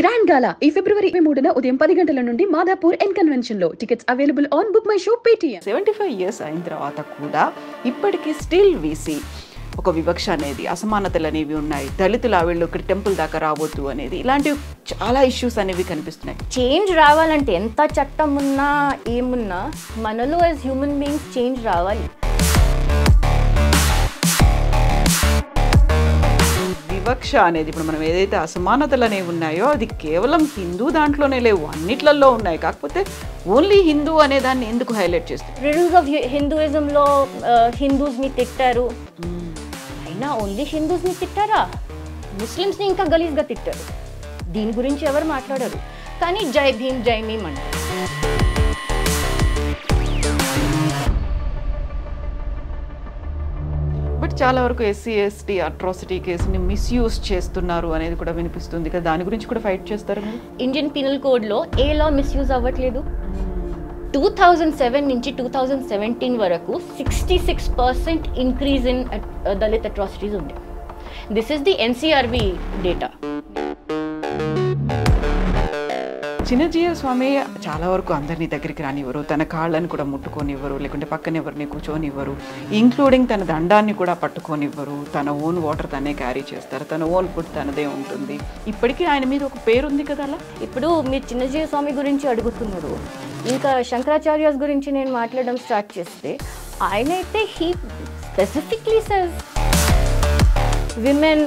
Grand Gala ee February 3 ఉదయం 10 గంటల నుండి మాదాపూర్ ఎన్ కన్వెన్షన్ లో tickets available on book my show Paytm. 75 years అయిన తర్వాత కూడా ఇప్పటికీ స్టిల్ వీసీ ఒక వివక్ష అనేది, అసమానతలు అనేవి ఉన్నాయి. దళితులు వీళ్ళు ఇక్కడ టెంపుల్ దాకా రావద్దు అనేది, ఇలాంటి చాలా ఇష్యూస్ అనేవి కనిపిస్తున్నాయి. చేంజ్ రావాలంటే ఎంత చట్టం ఉన్నా ఏమున్నా మనలో యాజ్ హ్యూమన్ బీయింగ్స్ చేంజ్ రావాలి. వివక్ష అనేది ఇప్పుడు మనం ఏదైతే అసమానతలు అనేవి ఉన్నాయో అది కేవలం హిందూ దాంట్లోనే లేవు, అన్నిట్లలో ఉన్నాయి. కాకపోతే ఓన్లీ హిందూ అనే దాన్ని ఎందుకు హైలైట్ చేస్తారు? రిలీజ్ ఆఫ్ హిందూయిజంలో హిందూస్ని తిట్టారు, అయినా ఓన్లీ హిందూస్ని తిట్టారా? ముస్లిమ్స్ని ఇంకా గలీజ్గా తిట్టారు. దీని గురించి ఎవరు మాట్లాడారు? కానీ జై భీమ్ జై మీమ్ అంటారు. చాలా వరకు ఎస్సీ ఎస్టీ అట్రాసిటీ కేసుని మిస్యూజ్ చేస్తున్నారు అనేది కూడా వినిపిస్తుంది కదా, దాని గురించి కూడా ఫైట్ చేస్తారు. ఇండియన్ పీనల్ కోడ్లో ఏ లా మిస్యూజ్ అవ్వట్లేదు. 2007 నుంచి 2017 వరకు 66% ఇంక్రీజ్ ఇన్ దళిత్ అట్రాసిటీస్ ఉంది. This is the NCRB data. Chinna Jeeyar స్వామి చాలా వరకు అందరినీ దగ్గరికి రానివ్వరు, తన కాళ్ళని కూడా ముట్టుకోనివ్వరు, లేకుంటే పక్కన ఎవరిని కూర్చోనివ్వరు, ఇంక్లూడింగ్ తన దండాన్ని కూడా పట్టుకోనివ్వరు. తన ఓన్ వాటర్ తనే క్యారీ చేస్తారు, తన ఓన్ ఫుడ్ తనదే ఉంటుంది. ఇప్పటికీ ఆయన మీద ఒక పేరు ఉంది కదా. అలా ఇప్పుడు మీరు చిన్న జీయర్ స్వామి గురించి అడుగుతున్నారు, ఇంకా శంకరాచార్యాస్ గురించి నేను మాట్లాడడం స్టార్ట్ చేస్తే ఆయన అయితే హీ స్పెసిఫిక్లీ సెస్ విమెన్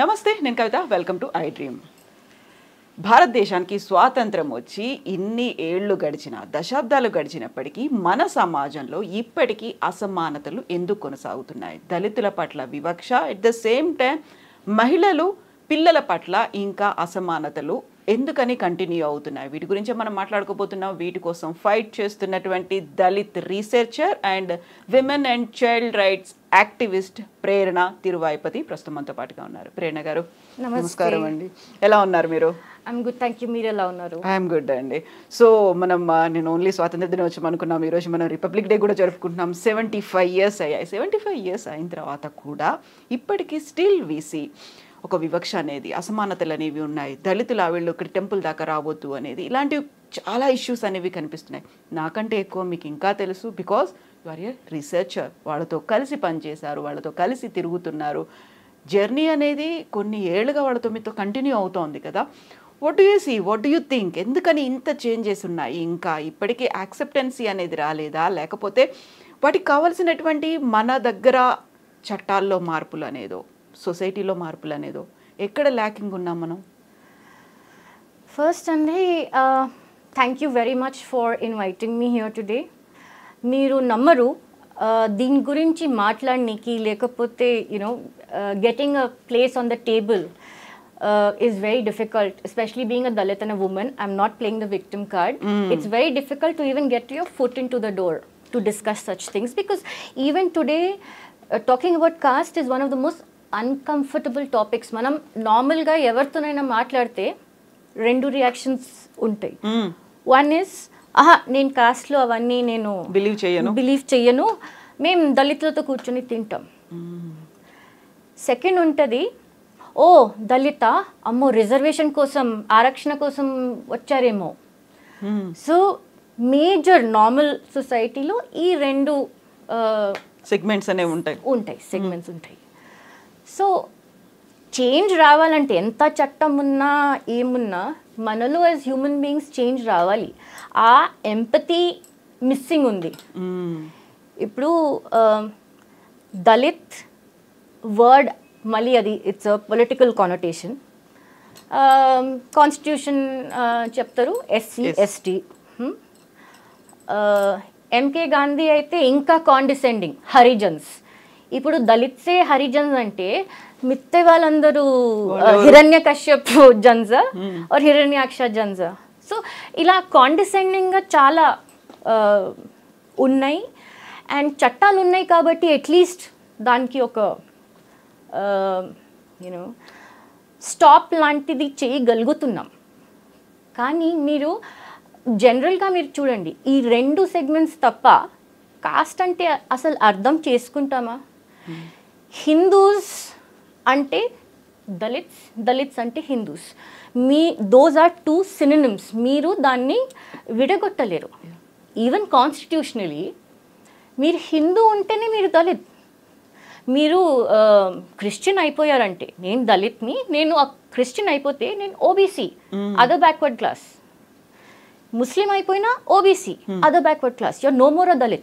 నమస్తే, నేను Kavitha, welcome to I dream. భారతదేశానికి స్వాతంత్రం వచ్చి ఇన్ని ఏళ్ళు గడిచిన, దశాబ్దాలు గడిచినప్పటికీ మన సమాజంలో ఇప్పటికీ అసమానతలు ఎందుకు కొనసాగుతున్నాయి? దళితుల పట్ల వివక్ష, ఎట్ ద సేమ్ టైం మహిళలు పిల్లల పట్ల ఇంకా అసమానతలు ఎందుకని కంటిన్యూ అవుతున్నాయి? వీటి గురించే మనం మాట్లాడుకోబోతున్నాం. వీటి కోసం ఫైట్ చేస్తున్నటువంటి Dalit researcher and women and child rights activist Prerana Thiruvayipati ప్రస్తుతం మనతో పాటుగా ఉన్నారు. ప్రేరణ గారు నమస్కారం అండి, ఎలా ఉన్నారు మీరు? గుడ్ అండి. సో నేను ఓన్లీ స్వాతంత్ర దినోత్సవం అనుకున్నాం, ఈరోజు మనం రిపబ్లిక్ డే కూడా జరుపుకుంటున్నాం. 75 years అయ్యాయి. 75 years అయిన తర్వాత కూడా ఇప్పటికీ స్టిల్ వీసీ ఒక వివక్ష అనేది, అసమానతలు అనేవి ఉన్నాయి. దళితులు వీళ్ళు ఇక్కడ టెంపుల్ దాకా రావద్దు అనేది, ఇలాంటివి చాలా ఇష్యూస్ అనేవి కనిపిస్తున్నాయి. నాకంటే ఎక్కువ మీకు ఇంకా తెలుసు, because you are a researcher. వాళ్ళతో కలిసి పనిచేశారు, వాళ్ళతో కలిసి తిరుగుతున్నారు. జర్నీ అనేది కొన్ని ఏళ్ళుగా వాళ్ళతో మీతో కంటిన్యూ అవుతోంది కదా. వాట్ డూ యూ థింక్ ఎందుకని ఇంత చేంజెస్ ఉన్నాయి? ఇంకా ఇప్పటికీ యాక్సెప్టెన్సీ అనేది రాలేదా, లేకపోతే వాటికి కావాల్సినటువంటి మన దగ్గర చట్టాల్లో మార్పులు అనేదో, సొసైటీలో మార్పులు అనేదో, ఎక్కడ ల్యాకింగ్ ఉన్నాం మనం? ఫస్ట్ అండి, thank you very much for inviting me here today. మీరు నమ్మరు, దీని గురించి మాట్లాడడానికి, లేకపోతే getting a place on the table is very difficult, especially being a Dalit and a woman. I'm not playing the victim card. It's very difficult to even get your foot into the door to discuss such things, because even today talking about caste is one of the most uncomfortable topics. Manam normal ga evarthunaina maatladte rendu reactions untai. One is nen caste lo avanni nenu believe cheyanu, mem dalitulato kurchuni tintam. Second untadi, ఓ దళిత అమ్మో reservation కోసం, ఆరక్షణ కోసం వచ్చారేమో. So major normal సొసైటీలో ఈ రెండు segments అనేవి ఉంటాయి. సో చేంజ్ రావాలంటే ఎంత చట్టం ఉన్నా ఏమున్నా మనలో యాజ్ హ్యూమన్ బీయింగ్స్ చేంజ్ రావాలి. ఆ ఎంపతి మిస్సింగ్ ఉంది. ఇప్పుడు దళిత్ వర్డ్ మళ్ళీ అది it's a political connotation. Constitution చెప్తారు ఎస్సీ ఎస్టీ. ఎంకే గాంధీ అయితే ఇంకా కాండిసెండింగ్, హరిజన్స్. ఇప్పుడు దళిత్సే హరిజన్స్ అంటే మిత్తే వాళ్ళందరూ హిరణ్య కశ్యప్ జన్జా ఆర్ హిరణ్యాక్ష జన్జా. సో ఇలా కాండిసెండింగ్గా చాలా ఉన్నాయి. అండ్ చట్టాలు ఉన్నాయి కాబట్టి అట్లీస్ట్ దానికి ఒక స్టాప్ లాంటిది చేయగలుగుతున్నాం. కానీ మీరు జనరల్గా మీరు చూడండి, ఈ రెండు సెగ్మెంట్స్ తప్ప caste ante asal ardham cheskuntama. Hindus ante Dalits, Dalits ante Hindus. Those are two synonyms. Meeru danni vidagottaleru. Even constitutionally, meer Hindu untene meer Dalit. Meeru Christian aipoyarante nenu Dalitni, nenu Christian aipothe nenu OBC, other backward class. Muslim aipoyina OBC, other backward class. You are no more a Dalit.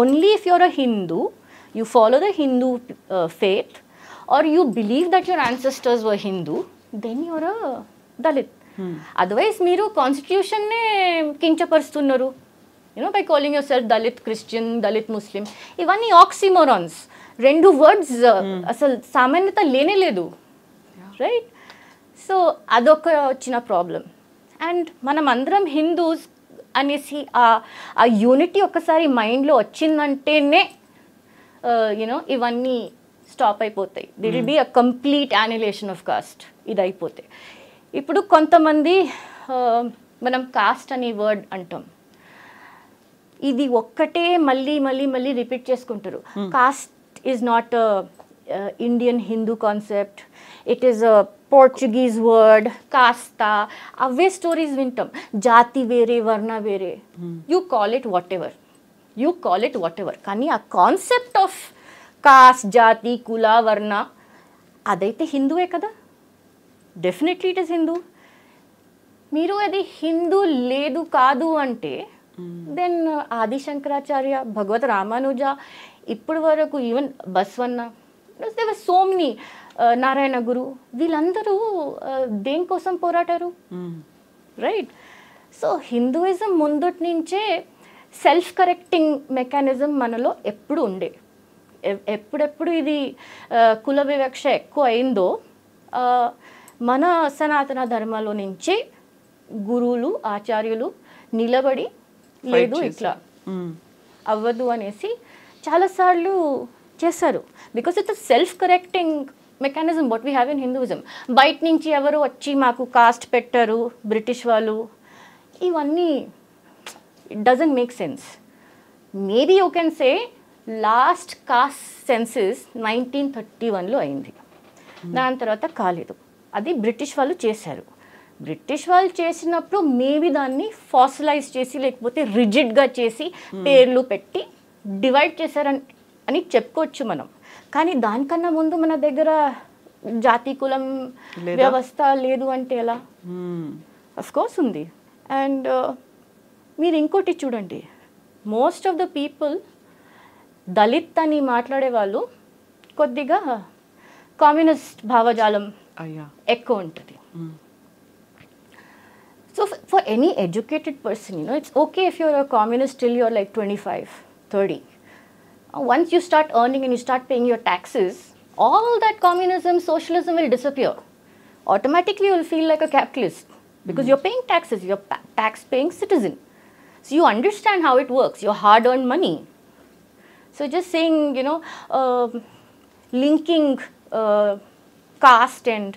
Only if you are a Hindu, you follow the Hindu faith, or you believe that your ancestors were Hindu, then you are a Dalit. Otherwise, meeru constitution ne kinchaparstunnaru. You know, by calling yourself Dalit Christian, Dalit Muslim. Even oxymorons. Rendu words asal samanyata lene ledu. Right? So, adoka china problem. And manamandram Hindus anesi a unity okasari mind lo achindantene, you know, ivanni stop aipotayi. There will be a complete annihilation of caste. Ida aipotayi. Ippudu kontamandi manam caste ani word antam. Idi okkate malli repeat cheskuntaru. Caste is not a Indian Hindu concept. It is a Portuguese word, casta. Avve stories vintam. Jati vere, varna vere. You call it whatever. You call it whatever. Kani a concept of caste, jati, kula, varna, adaithe Hindu e kada? Definitely it is Hindu. Meeru adi Hindu ledu kadu ante, then Adi Shankaracharya, Bhagavad Ramanuja, ippudu varaku even Basvanna, there were so many, Narayana Guru, villandaru den kosam porataru, right? So Hinduism mundut ninche self correcting mechanism manalo eppudu unde. ఎప్పుడెప్పుడు ఇది కుల వివక్ష ఎక్కువ అయిందో మన సనాతన ధర్మంలో నుంచి గురువులు ఆచార్యులు నిలబడి లేదు ఇట్లా అవ్వదు అనేసి చాలాసార్లు చేశారు. Because it's self correcting mechanism what we have in Hinduism. బయట నుంచి ఎవరు వచ్చి మాకు కాస్ట్ పెట్టారు బ్రిటిష్ వాళ్ళు, ఇవన్నీ it doesn't make sense. Maybe you can say last caste census 1931లో అయింది, దాని తర్వాత కాలేదు. అది బ్రిటిష్ వాళ్ళు చేశారు. బ్రిటిష్ వాళ్ళు చేసినప్పుడు మేబీ దాన్ని ఫాసిలైజ్ చేసి లేకపోతే రిజిడ్గా చేసి పేర్లు పెట్టి డివైడ్ చేశారని అని చెప్పుకోవచ్చు మనం. కానీ దానికన్నా ముందు మన దగ్గర జాతి కులం వ్యవస్థ లేదు అంటే ఎలా? అఫ్కోర్స్ ఉంది. అండ్ మీరు ఇంకోటి చూడండి, most of the people Dalit అని మాట్లాడేవాళ్ళు కొద్దిగా కమ్యూనిస్ట్ భావజాలం ఎక్కువ ఉంటుంది. So for any educated person, you know it's okay if you're communist till you're like 25, 30. Once you start earning and you start paying your taxes, all that communism, socialism will disappear. Automatically you will feel like a capitalist because you're paying taxes, you're tax paying citizen. So you understand how it works, your hard earn money. So just saying, you know, linking caste and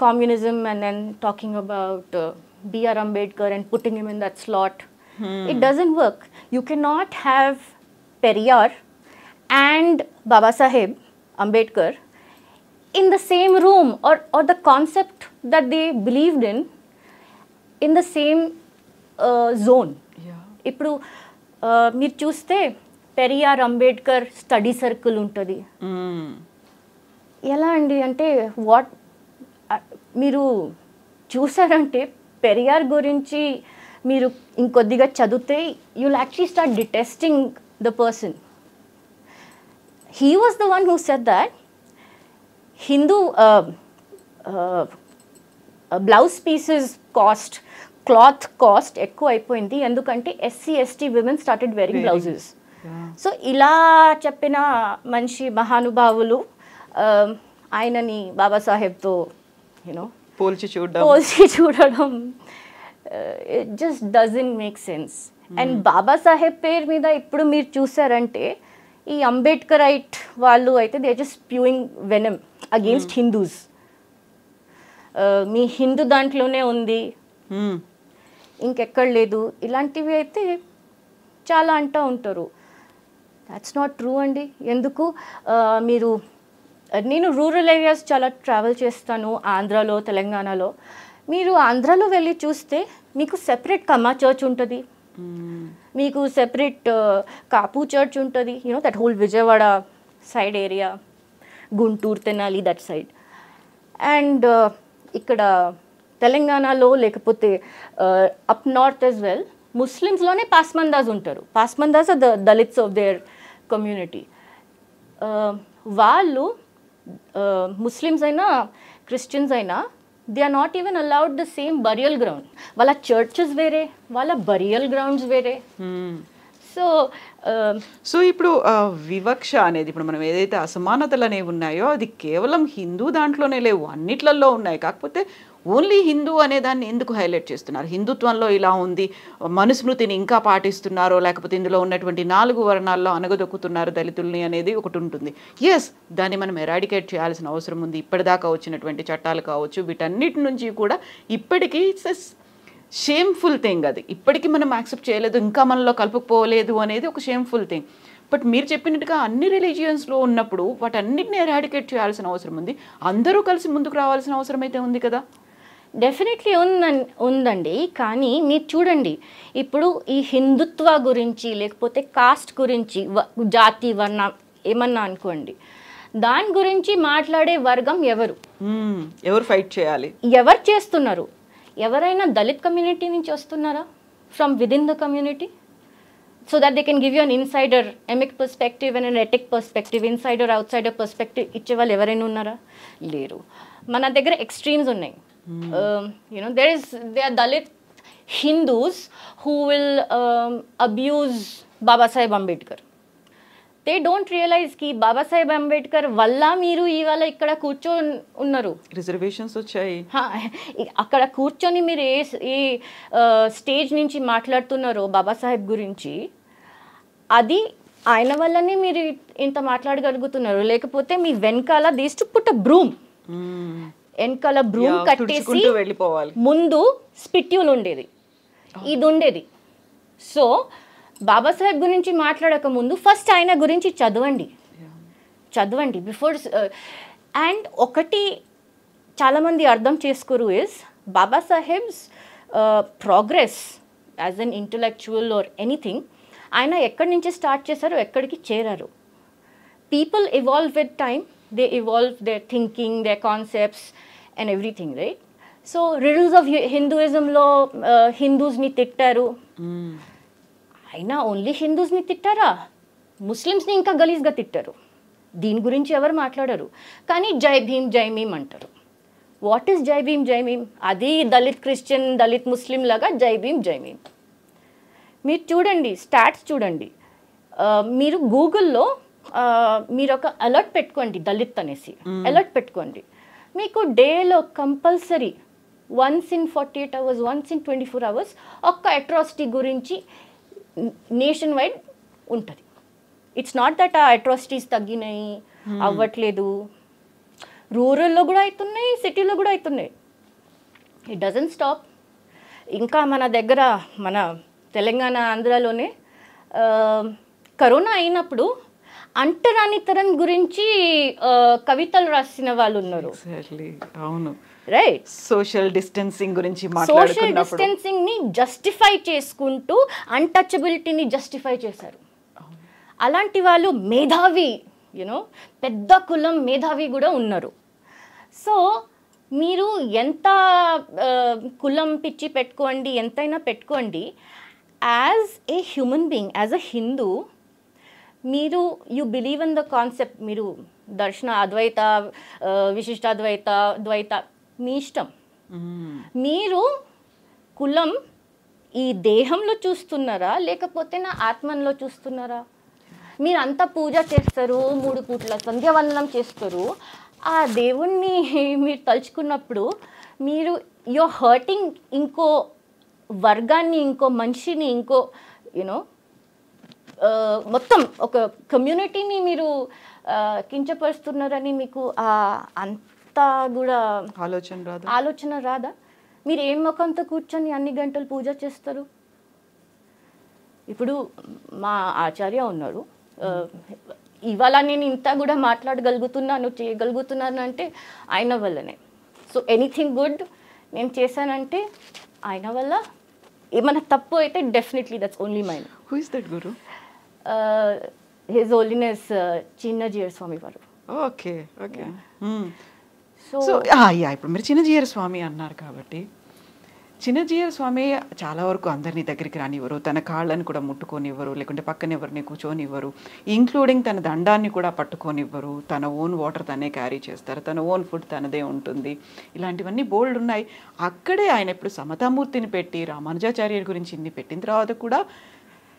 communism and then talking about B.R. Ambedkar and putting him in that slot, it doesn't work. You cannot have Periyar and Baba Sahib Ambedkar in the same room, or the concept that they believed in the same zone. Ippudu meer chuste, Periyar Ambedkar study circle ఉంటుంది. ఎలా అండి అంటే, what మీరు చూసారంటే పెరియార్ గురించి మీరు ఇంకొద్దిగా చదివితే you will actually start detesting the person. He was the one who said that Hindu blouse pieces cost, cloth cost ఎక్కువ అయిపోయింది ఎందుకంటే SC ST women started wearing blouses. So ఇలా చెప్పిన మనిషి మహానుభావులు ఆయనని బాబాసాహెబ్తో యూనో పోల్చి చూడడం it just doesn't make sense. And Babasaheb పేరు మీద ఇప్పుడు మీరు చూసారంటే ఈ అంబేద్కరైట్ వాళ్ళు అయితే they are just spewing venom against Hindus. మీ హిందూ దాంట్లోనే ఉంది, ఇంకెక్కడ లేదు, ఇలాంటివి అయితే చాలా అంటూ ఉంటారు. దాట్స్ నాట్ ట్రూ అండి. ఎందుకు మీరు, నేను రూరల్ ఏరియాస్ చాలా ట్రావెల్ చేస్తాను ఆంధ్రాలో, తెలంగాణలో. మీరు ఆంధ్రాలో వెళ్ళి చూస్తే మీకు సెపరేట్ కమా చర్చ్ ఉంటుంది, మీకు సెపరేట్ కాపు చర్చ్ ఉంటుంది, you know that whole Vijayawada side area, Guntur, Tenali that side. And ఇక్కడ తెలంగాణలో లేకపోతే అప్ నార్త్ యాజ్ వెల్ ముస్లిమ్స్లోనే పాస్మందాస్ ఉంటారు. Pasmandas are the Dalits of their community. వాళ్ళు ముస్లిమ్స్ అయినా క్రిస్టియన్స్ అయినా they are not even allowed the same burial ground. వాళ్ళ చర్చెస్ వేరే, వాళ్ళ బరియల్ గ్రౌండ్స్ వేరే. సో ఇప్పుడు వివక్ష అనేది, ఇప్పుడు మనం ఏదైతే అసమానతలు అనేవి ఉన్నాయో అది కేవలం హిందూ దాంట్లోనే లేవు, అన్నిట్లలో ఉన్నాయి. కాకపోతే ఓన్లీ హిందూ అనే దాన్ని ఎందుకు హైలైట్ చేస్తున్నారు? హిందుత్వంలో ఇలా ఉంది, మనుస్మృతిని ఇంకా పాటిస్తున్నారో, లేకపోతే ఇందులో ఉన్నటువంటి 4 వర్ణాల్లో అనగదొక్కుతున్నారు దళితుల్ని అనేది ఒకటి ఉంటుంది. ఎస్, దాన్ని మనం ఎరాడికేట్ చేయాల్సిన అవసరం ఉంది. ఇప్పటిదాకా వచ్చినటువంటి చట్టాలు కావచ్చు, వీటన్నిటి నుంచి కూడా ఇప్పటికీ షేమ్ఫుల్ థింగ్ అది. ఇప్పటికీ మనం యాక్సెప్ట్ చేయలేదు, ఇంకా మనలో కలుపుకోలేదు అనేది ఒక షేమ్ఫుల్ థింగ్. బట్ మీరు చెప్పినట్టుగా అన్ని రిలీజియన్స్లో ఉన్నప్పుడు వాటన్నిటిని ఎరాడికేట్ చేయాల్సిన అవసరం ఉంది, అందరూ కలిసి ముందుకు రావాల్సిన అవసరం అయితే ఉంది కదా? డెఫినెట్లీ ఉందండి. కానీ మీరు చూడండి, ఇప్పుడు ఈ హిందుత్వ గురించి లేకపోతే కాస్ట్ గురించి, జాతి వర్ణం ఏమన్నా అనుకోండి, దాని గురించి మాట్లాడే వర్గం ఎవరు? ఎవరు ఫైట్ చేయాలి? ఎవరు చేస్తున్నారు? ఎవరైనా దళిత్ కమ్యూనిటీ నుంచి వస్తున్నారా? From within the community, so that they can give you an insider emic perspective and an etic perspective, insider outsider perspective ఇచ్చే వాళ్ళు ఎవరైనా ఉన్నారా? లేరు. మన దగ్గర ఎక్స్ట్రీమ్స్ ఉన్నాయి. There are Dalit Hindus who will abuse Babasaheb Ambedkar. They don't realise కి బాబాసాహెబ్ అంబేద్కర్ వల్ల మీరు ఇవాళ ఇక్కడ కూర్చొని ఉన్నారు. రిజర్వేషన్స్ వచ్చాయి. అక్కడ కూర్చొని మీరు ఏ స్టేజ్ నుంచి మాట్లాడుతున్నారో బాబాసాహెబ్ గురించి, అది ఆయన వల్లనే మీరు ఇంత మాట్లాడగలుగుతున్నారు. లేకపోతే మీ వెనకాల these to put a broom, వెనకాల బ్రూమ్ కట్టేసి వెళ్ళిపోవాలి. ముందు స్పిట్యూల్ ఉండేది, ఇది ఉండేది. సో బాబాసాహెబ్ గురించి మాట్లాడక ముందు ఫస్ట్ ఆయన గురించి చదవండి బిఫోర్. అండ్ ఒకటి చాలామంది అర్థం చేసుకోరు is Babasaheb's progress as an intellectual or anything, ఆయన ఎక్కడి నుంచి స్టార్ట్ చేశారు, ఎక్కడికి చేరారు. People evolve with time, they evolve their thinking, their concepts and everything, right? So riddles of హిందూయిజంలో హిందూస్ని తిట్టారు. అయినా ఓన్లీ హిందూస్ని తిట్టారా? ముస్లిమ్స్ని ఇంకా గలీజ్గా తిట్టారు. దీని గురించి ఎవరు మాట్లాడరు. కానీ జై భీమ్ జై భీమ్ అంటారు. వాట్ ఈస్ జై భీమ్ జై భీమ్? అది దళిత్ క్రిస్టియన్ దళిత్ ముస్లిం లాగా జై భీమ్ జై భీమ్. మీరు చూడండి, స్టాట్స్ చూడండి. మీరు గూగుల్లో మీరు ఒక అలర్ట్ పెట్టుకోండి, దళిత్ అనేసి అలర్ట్ పెట్టుకోండి. మీకు డేలో compulsory once in 48 hours, once in 24 hours ఒక్క అట్రాసిటీ గురించి నేషన్ వైడ్ ఉంటుంది. ఇట్స్ నాట్ దట్ ఆ అట్రాసిటీస్ తగ్గినాయి, అవ్వట్లేదు. రూరల్లో కూడా అవుతున్నాయి, సిటీలో కూడా అవుతున్నాయి. It doesn't stop. ఇంకా మన దగ్గర, మన తెలంగాణ ఆంధ్రాలోనే కరోనా అయినప్పుడు అంటరానితరం గురించి కవితలు రాసిన వాళ్ళు ఉన్నారు. అవును, రైట్. సోషల్ డిస్టెన్సింగ్ గురించి మాట్లాడుకున్నప్పుడు సోషల్ డిస్టెన్సింగ్ ని జస్టిఫై చేసుకుంటూ అన్టచబిలిటీని జస్టిఫై చేశారు. అలాంటి వాళ్ళు మేధావి, యూనో పెద్ద కులం మేధావి కూడా ఉన్నారు. సో మీరు ఎంత కులం పిచ్చి పెట్టుకోండి, ఎంతైనా పెట్టుకోండి, as a human being, as a Hindu మీరు you believe in the concept. మీరు దర్శన అద్వైత, విశిష్ట అద్వైత, ద్వైత, మీ ఇష్టం. మీరు కులం ఈ దేహంలో చూస్తున్నారా లేకపోతే నా ఆత్మలో చూస్తున్నారా? మీరు అంతా పూజ చేస్తారు, 3 పూట్ల సంధ్యావందనం చేస్తారు. ఆ దేవుణ్ణి మీరు తలుచుకున్నప్పుడు మీరు యూర్ హర్టింగ్ ఇంకో వర్గాన్ని, ఇంకో మనిషిని, ఇంకో యూనో మొత్తం ఒక కమ్యూనిటీని మీరు కించపరుస్తున్నారని మీకు అంతా కూడా ఆలోచన రాదా? మీరు ఏం ముఖంతో కూర్చొని అన్ని గంటలు పూజ చేస్తారు? ఇప్పుడు మా ఆచార్య ఉన్నారు ఇవాళ నేను ఇంత కూడా మాట్లాడగలుగుతున్నాను చేయగలుగుతున్నాను అంటే ఆయన వల్లనే సో ఎనీథింగ్ గుడ్ నేను చేశానంటే ఆయన వల్ల ఏమన్నా తప్పు అయితే definitely that's only mine who is that guru His Holiness Chinna Jeeyar Swami varu. Okay, okay. Yeah. Hmm. So, yeah, Chinna Jeeyar Swami annar kabatti. Chinna Jeeyar Swami chaala varaku andarni daggariki ranivaru, tana kaalanu kuda muttukonivaru, lekante pakkane evarni kuchonivaru, including tana dandanni kuda pattukonivaru, tana own water tane carry chestaru, tana own food tanade untundi. Ilantivanni bold unnayi. Akkade ayana ippudu Samatamurtini petti, Ramanuja Charyar gurinchi inni pettin taruvatha kuda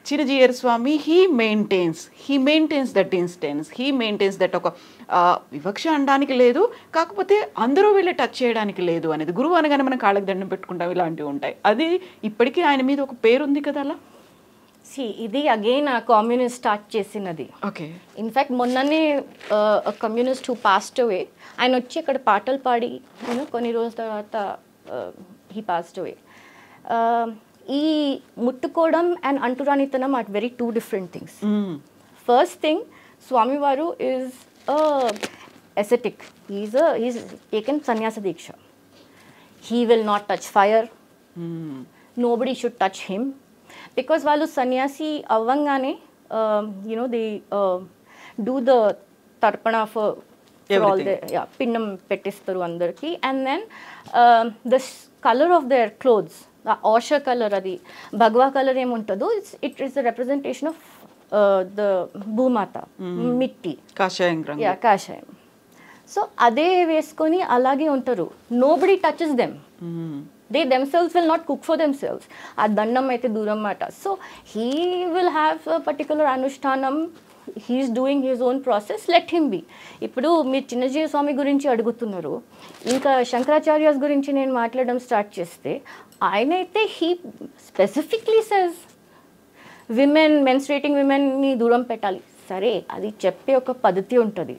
Chinna Jeeyar Swami, he maintains that instance, he maintains that vivaksha andaniki ledu, kakapothe andaru velle touch cheyadaniki ledu anedi guru anagane mana kaalaku dandam pettukuntam ilanti untai adi ippadiki ayana meeda oka peru undi kada ala see idi again a communist start chesinadi okay in fact monnane a communist who passed away ayana ochhi ikkada paatalu paadi konni rojula tarvata he passed away ఈ ముట్టుకోవడం and అంటురానితనం are very two different things first thing స్వామివారు is ascetic he's taken sanyasa diksha he will not touch fire nobody should touch him because వాళ్ళు సన్యాసి అవ్వంగానే you know they do the tarpana for all the pindam పెట్టేస్తారు అందరికీ and then the colour of their clothes The Osha color, the Bhagwa color, it is a representation of the Bhumata, Mitti. Kashayam Rangu. Yeah, Kashayam. So, Ade Veskoni Alagi Untaru. Nobody touches them. They themselves will not cook for themselves. Adannam Aite Duram Mata. So, he will have a particular Anushtanam. He is doing his own process. Let him be. ఇప్పుడు మీరు చిన్న జీవ స్వామి గురించి అడుగుతున్నారు ఇంకా శంకరాచార్య గురించి నేను మాట్లాడడం start చేస్తే ఆయన అయితే he specifically says women menstruating విమెన్ని దూరం పెట్టాలి సరే అది చెప్పే ఒక పద్ధతి ఉంటుంది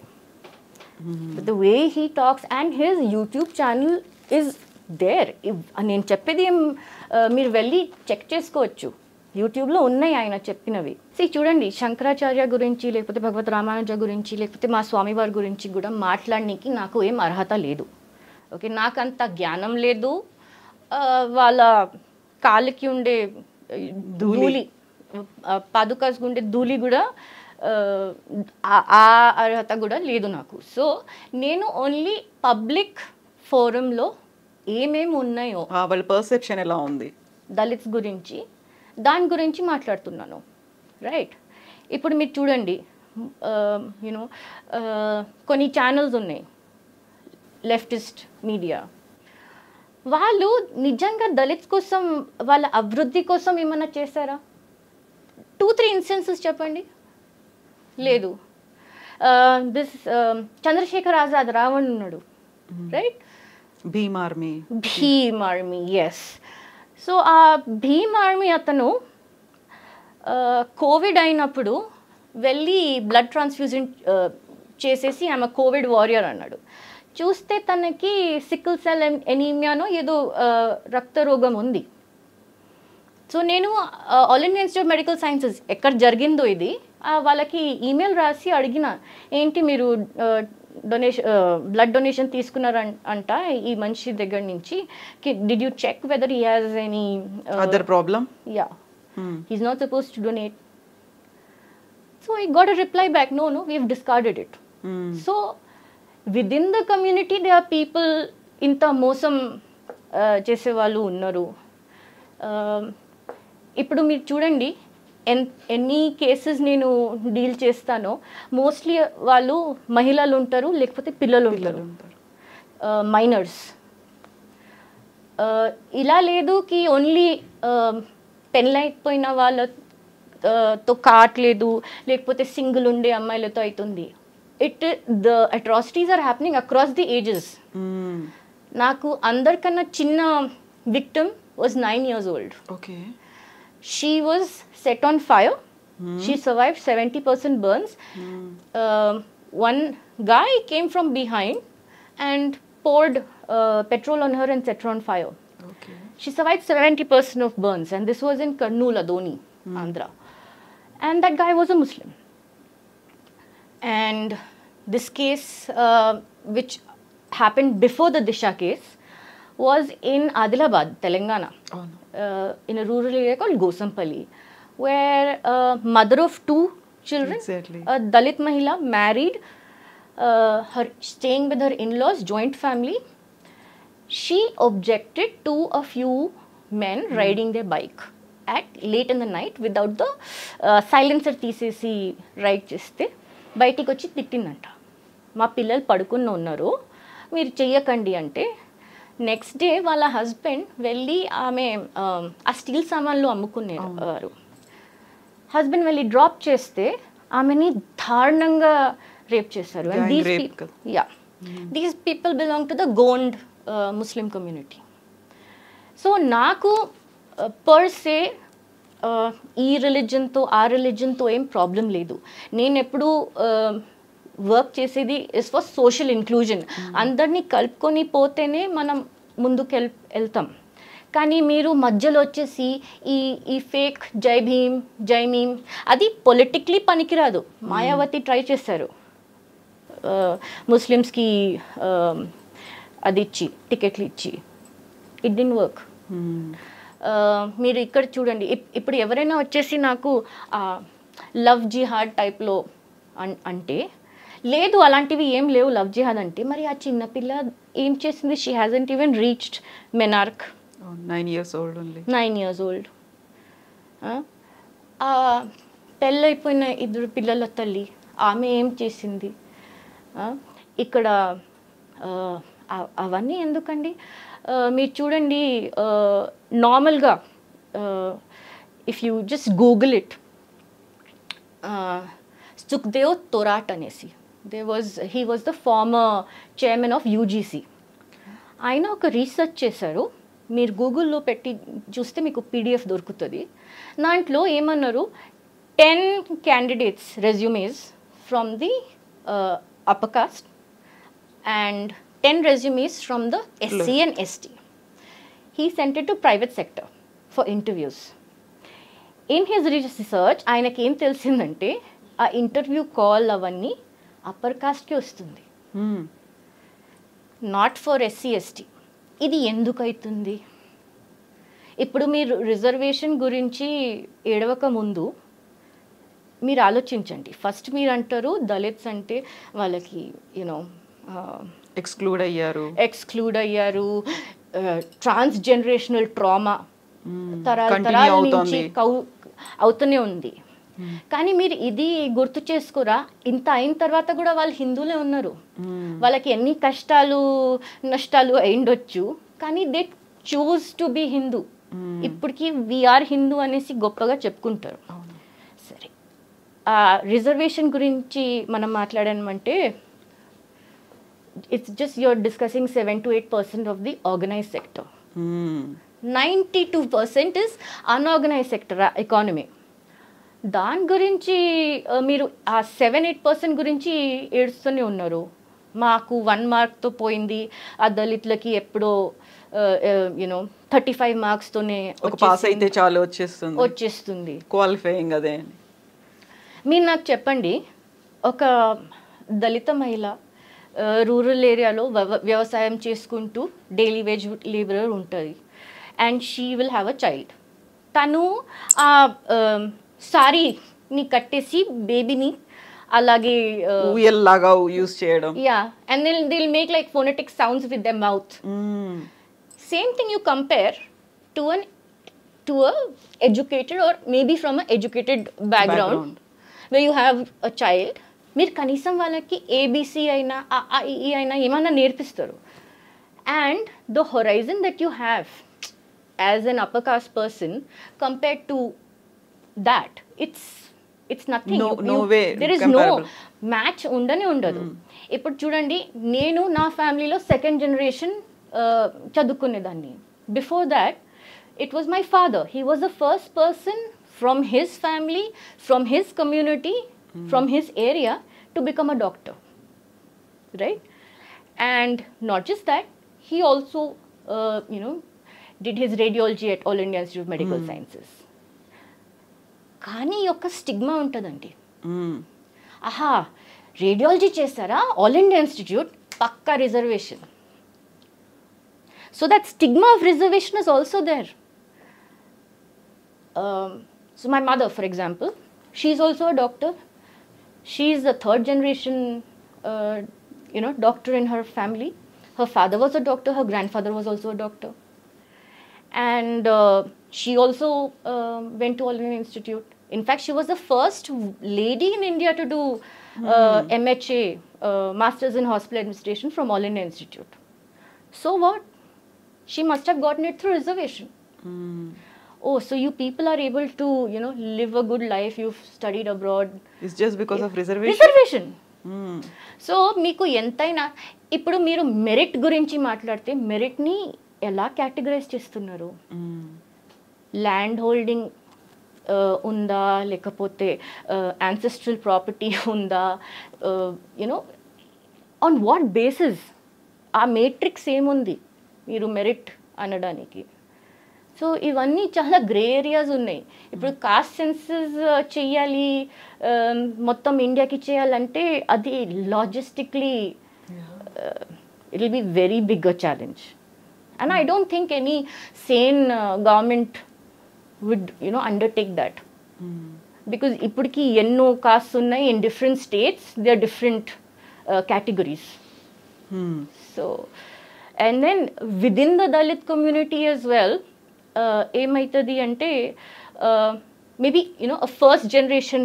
the way he talks and his YouTube channel is there నేను చెప్పేది మీరు వెళ్ళి చెక్ చేసుకోవచ్చు యూట్యూబ్లో ఉన్నాయి ఆయన చెప్పినవి సి చూడండి శంకరాచార్య గురించి లేకపోతే భగవత్ రామానుజ గురించి లేకపోతే మా స్వామివారి గురించి కూడా మాట్లాడడానికి నాకు ఏం అర్హత లేదు ఓకే నాకంత జ్ఞానం లేదు వాళ్ళ కాళ్ళకి ఉండే ధూళి పాదుకాసుకు ఉండే ధూళి కూడా ఆ అర్హత కూడా లేదు నాకు సో నేను ఓన్లీ పబ్లిక్ ఫోరంలో ఏమేమి ఉన్నాయో వాళ్ళ పర్సెప్షన్ ఎలా ఉంది దళిత్స్ గురించి దాని గురించి మాట్లాడుతున్నాను రైట్ ఇప్పుడు మీరు చూడండి యూనో కొన్ని ఛానల్స్ ఉన్నాయి లెఫ్టిస్ట్ మీడియా వాళ్ళు నిజంగా దళిత్స్ కోసం వాళ్ళ అభివృద్ధి కోసం ఏమన్నా చేశారా 2-3 ఇన్స్టెన్సెస్ చెప్పండి లేదు దిస్ చంద్రశేఖర్ ఆజాద్ రావణ్ ఉన్నాడు right Bhim army yes so ఆ భీమ్ ఆర్మీ అతను కోవిడ్ అయినప్పుడు వెళ్ళి బ్లడ్ ట్రాన్స్ఫ్యూజన్ చేసేసి ఆమె కోవిడ్ వారియర్ అన్నాడు చూస్తే తనకి సికిల్ సెల్ ఎనీమియానో ఏదో రక్తరోగం ఉంది సో నేను all India institute of medical sciences ఎక్కడ జరిగిందో ఇది వాళ్ళకి ఈమెయిల్ రాసి అడిగిన ఏంటి మీరు blood donation తీసుకున్నారు అంట ఈ మనిషి దగ్గర నుంచి did you check whether he has any other problem yeah he's not supposed to donate so he got a reply back no we've discarded it so within the community there are people ఇంత మోసం చేసే వాళ్ళు ఉన్నారు ఇప్పుడు మీరు చూడండి ఎన్ని cases నేను డీల్ చేస్తానో మోస్ట్లీ వాళ్ళు మహిళలు ఉంటారు లేకపోతే పిల్లలు ఉంటారు మైనర్స్ ఇలా లేదు కి ఓన్లీ పెళ్ళైపోయిన వాళ్ళతో కావట్లేదు లేకపోతే సింగిల్ ఉండే అమ్మాయిలతో అవుతుంది it the atrocities are happening across the ages నాకు అందరికన్నా చిన్న victim was 9 years old okay She was set on fire. She survived 70% burns. One guy came from behind and poured petrol on her and set her on fire. Okay. She survived 70% of burns, and this was in Kurnool, Adoni, Andhra. and that guy was a Muslim. And this case, which happened before the Disha case, was in Adilabad, Telangana, oh, no. In a rural area called Gosampalli, where a mother of two children, exactly. a Dalit Mahila, married, her staying with her in-laws, joint family. She objected to a few men riding their bike at late in the night without the silencer TCC ride chiste. Baitiki vachi tittinanta. Ma pillalu padukunna unnaru. Meeru cheyakandi ante. Next day vaalla husband velli aame aa steel samanlu ammukunnaru. Husband velli drop cheste aameni dharananga rape chesaru. And these people, yeah. These people belong to the Gond Muslim community. So naaku per se ee religion to aa religion to em problem ledu. Nen eppudu work chesedi is for social inclusion. Andarni kalpukoni potene manam munduku eltham. Kani meeru madhyalo vachesi ee fake Jai Bheem, Jai Meem adi politically panikiradu. Mayawati try chesaru. Muslims ki adichi ticket ichi. It didn't work. మీరు ఇక్కడ చూడండి, ఇప్పుడు ఎవరైనా వచ్చేసి నాకు love జిహాద్ టైప్లో అంటే లేదు, అలాంటివి ఏం లేవు. లవ్ జిహాద్ అంటే మరి ఆ చిన్నపిల్ల ఏం చేసింది? She hasn't even reached menarche, 9 years old only, 9 years old. పెళ్ళైపోయిన 2 పిల్లల తల్లి, ఆమె ఏం చేసింది? ఇక్కడ అవన్నీ ఎందుకండి? మీరు చూడండి, నార్మల్గా if you just Google it, Sukhdev Thorat అనేసి, he was the former chairman of UGC, ఆయన ఒక రీసెర్చ్ చేశారు. మీరు గూగుల్లో పెట్టి చూస్తే మీకు పీడిఎఫ్ దొరుకుతుంది. దాంట్లో ఏమన్నారు, 10 candidates resumes from the upper caste and 10 resumes from the SC and ST. He sent it to private sector for interviews. In his research, ఆయనకి ఏం తెలిసిందంటే ఆ ఇంటర్వ్యూ కాల్ అవన్నీ అప్పర్ కాస్ట్కి వస్తుంది, నాట్ ఫర్ ఎస్సీ ఎస్టీ. ఇది ఎందుకైతుంది? ఇప్పుడు మీరు రిజర్వేషన్ గురించి ఏడవక ముందు మీరు ఆలోచించండి. ఫస్ట్ మీరు అంటారు దళిత్స్ అంటే వాళ్ళకి యూనో ఎక్స్క్లూడ్ అయ్యారు, ట్రాన్స్ జనరేషనల్ ట్రామా తరాల నుంచి అవుతూనే ఉంది. కానీ మీరు ఇది గుర్తు చేసుకోరా, ఇంత అయిన తర్వాత కూడా వాళ్ళు హిందువులే ఉన్నారు. వాళ్ళకి ఎన్ని కష్టాలు నష్టాలు అయిండొచ్చు, కానీ they choose to be Hindu. ఇప్పటికీ వీఆర్ హిందూ అనేసి గొప్పగా చెప్పుకుంటారు. సరే, రిజర్వేషన్ గురించి మనం మాట్లాడామంటే it's just you're discussing 7 to 8% of the organized sector. 92% is unorganized sector economy. Dan gurinchi meeru aa 7-8% gurinchi edustune unnaru. Maaku 1 mark tho poyindi, aa dalitlaki eppudo 35 marks tone oka pass aithe chalu vacchestundi, qualifying ade ani. Meer naaku cheppandi, oka dalita mahila rural ఏరియాలో వ్యవసాయం చేసుకుంటూ daily wage labourer ఉంటుంది. And she will have a child. తను ఆ సారీని కట్టేసి బేబీని అలాగే లాగా యూజ్ చేయడం, yeah, and they will make like phonetic sounds with the mouth. Same thing you compare to a educated or maybe from a educated background where you have a child. మీరు కనీసం వాళ్ళకి ఏబీసీ అయినా ఆఈఈ అయినా ఏమైనా నేర్పిస్తారు. And the horizon that you have as an upper caste person compared to that, it's nothing. There is no match, ఉండనే ఉండదు. ఇప్పుడు చూడండి, నేను నా ఫ్యామిలీలో 2nd generation చదువుకునేదాన్ని. Before that it was my father. He was the first person from his family, from his community, from his area to become a doctor, right? And not just that, he also did his radiology at All India Institute of Medical Sciences. కానీ యొక్క stigma ఉంటుందండి. ఆహా radiology చేస్తారా, all India institute, పక్కా reservation. So that stigma of reservation is also there. So my mother, for example, she is also a doctor. She is a third generation, doctor in her family. Her father was a doctor. Her grandfather was also a doctor. And she also went to All India Institute. In fact, she was the first lady in India to do MHA, Masters in Hospital Administration from All India Institute. So what? She must have gotten it through reservation. Oh, so you people are able to, live a good life. You've studied abroad. It's just because of reservation. Reservation. So, meeku entaina ippudu meeru merit gurinchi maatladte merit ni ela categorize chestunnaru? Land holding unda, lekapothe ancestral property unda, on what basis? ఆ metrics ఏముంది మీరు merit అనడానికి? So ఇవన్నీ చాలా grey areas ఉన్నాయి. ఇప్పుడు cost senses చేయాలి, మొత్తం ఇండియాకి చేయాలంటే అది logistically it will be very big challenge. And I don't think any sane government would undertake that. Because ఇప్పటికి ఎన్నో కాస్ట్ ఉన్నాయి in different states, they are different categories. So, and then within the Dalit community as well, emaitadi ante maybe a first generation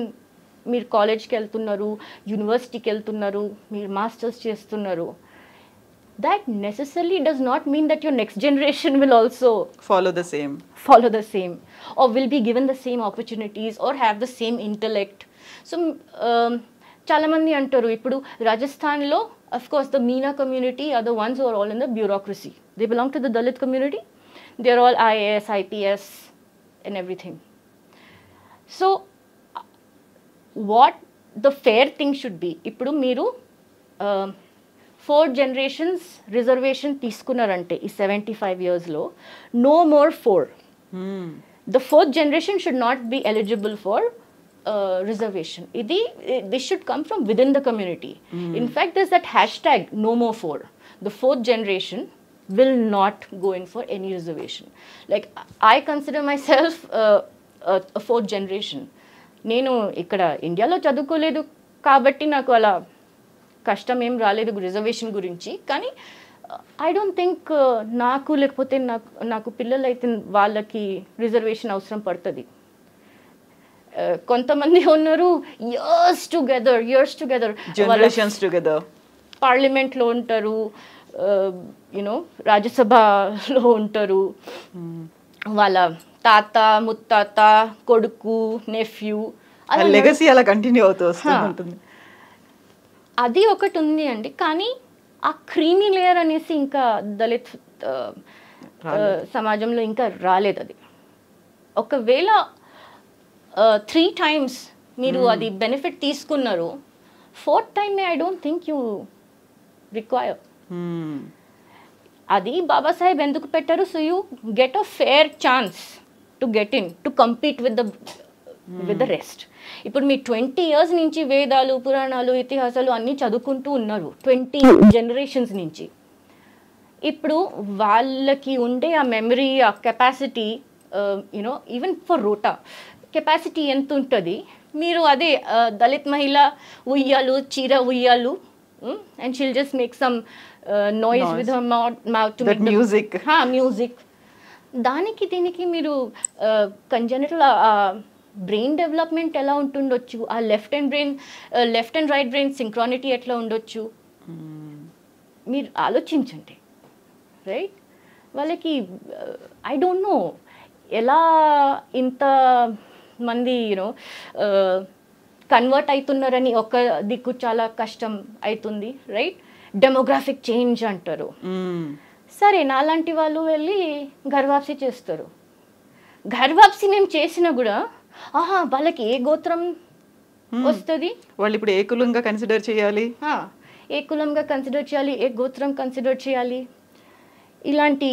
meer college ki veltunnaru, university ki veltunnaru, meer masters chestunnaru, that necessarily does not mean that your next generation will also follow the same or will be given the same opportunities or have the same intellect. So chala mandi antaru ippudu Rajasthan lo, of course, the Meena community are the ones who are all in the bureaucracy. They belong to the Dalit community. They are all IAS, IPS and everything. So, what the fair thing should be, ippudu meeru four generations reservation teeskunarante ee 75 years lo, no more four. The fourth generation should not be eligible for reservation. This should come from within the community. In fact, there's that hashtag no more four. The fourth generation will not go in for any reservation. Like, I consider myself a fourth generation. Nenu ikkada India lo chadukoledu kabatti naku ala kashtam em raledu reservation gurinchi, kani I don't think naku lekapothe naku pillalu aithe vallaki reservation avasaram padtadi. కొంతమంది ఉన్నారు years together generations together పార్లమెంట్లో ఉంటారు, రాజ్యసభలో ఉంటారు, వాళ్ళ తాత ముత్తాత కొడుకు నెఫ్యూ లెగసీ అలా కంటిన్యూ అవుతూ ఉంటుంది. అది ఒకటి ఉంది అండి. కానీ ఆ క్రీమీ లేయర్ అనేసి ఇంకా దళిత్ సమాజంలో ఇంకా రాలేదు. అది ఒకవేళ 3 times మీరు అది బెనిఫిట్ తీసుకున్నారు, 4th time I don't think you require. అది బాబాసాహెబ్ ఎందుకు పెట్టారు? So you get a fair chance to get in to compete with the rest. ఇప్పుడు మీ 20 years నుంచి వేదాలు, పురాణాలు, ఇతిహాసాలు అన్నీ చదువుకుంటూ ఉన్నారు, 20 generations నుంచి. ఇప్పుడు వాళ్ళకి ఉండే ఆ మెమరీ, ఆ capacity, even for rote capacity ఎంత ఉంటుంది? మీరు అదే దళిత్ మహిళ ఉయ్యాలు, చీర ఉయ్యాలు, and she'll just make some noise with her mouth to make music. Music దానికి దీనికి మీరు కంజెనిటల్ బ్రెయిన్ డెవలప్మెంట్ ఎలా ఉంటుండొచ్చు, ఆ left and right brain synchronicity ఎట్లా ఉండొచ్చు, మీరు ఆలోచించండి, రైట్? వాళ్ళకి ఐ డోంట్ నో ఎలా ఇంత మంది కన్వర్ట్ అవుతున్నారని ఒక దిక్కు చాలా కష్టం అవుతుంది, రైట్? డెమోగ్రాఫిక్ చేంజ్ అంటారు. సరే, నాలాంటి వాళ్ళు వెళ్ళి ఘర్వాప్సీ చేస్తారు. ఘర్వాప్సీ మేము చేసినా కూడా ఆహా వాళ్ళకి ఏ గోత్రం వస్తుంది, వాళ్ళు ఇప్పుడు ఏ కులంగా కన్సిడర్ చేయాలి, ఏ గోత్రం కన్సిడర్ చేయాలి, ఇలాంటి